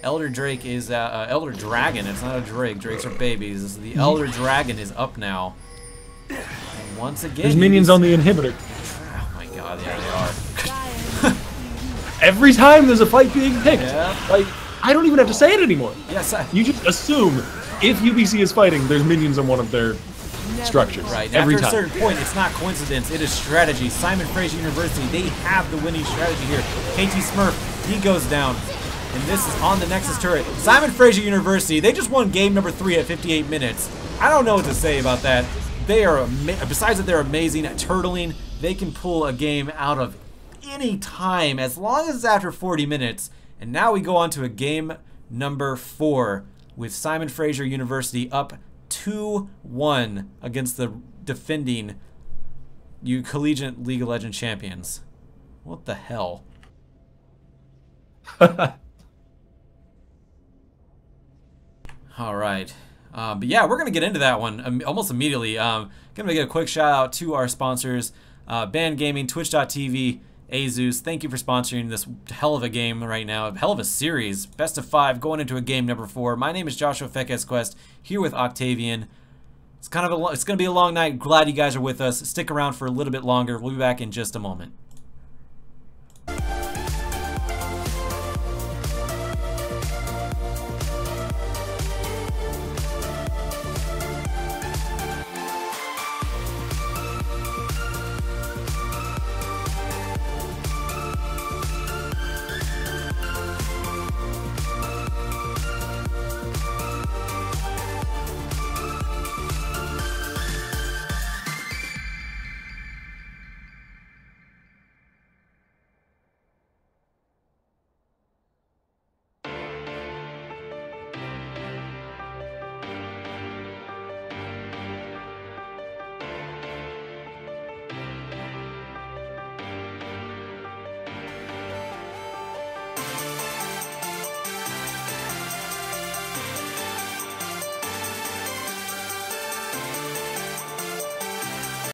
Elder Drake is, uh, uh, Elder Dragon, it's not a Drake, Drakes are babies. This is the Elder Dragon is up now. And once again... There's minions on the inhibitor. Oh my god, yeah, they are. Every time there's a fight being picked. Yeah. Like, I don't even have to say it anymore. Yes, I... You just assume if U B C is fighting, there's minions on one of their structures. Right. Every After time. a certain point, it's not coincidence. It is strategy. Simon Fraser University, they have the winning strategy here. K T Smurf, he goes down. And this is on the Nexus turret. Simon Fraser University, they just won game number three at fifty-eight minutes. I don't know what to say about that. They are, besides that they're amazing at turtling, they can pull a game out of any time as long as it's after forty minutes. And now we go on to a game number four with Simon Fraser University up two one against the defending you collegiate League of Legends champions. What the hell? All right. Um, but yeah, we're going to get into that one um, almost immediately. Um, going to get a quick shout out to our sponsors, uh, Band Gaming, Twitch dot T V, ASUS. Thank you for sponsoring this hell of a game right now, hell of a series. Best of five going into a game number four. My name is Joshua Fequez Quest here with Octavian. It's kind of a, it's going to be a long night. Glad you guys are with us. Stick around for a little bit longer. We'll be back in just a moment.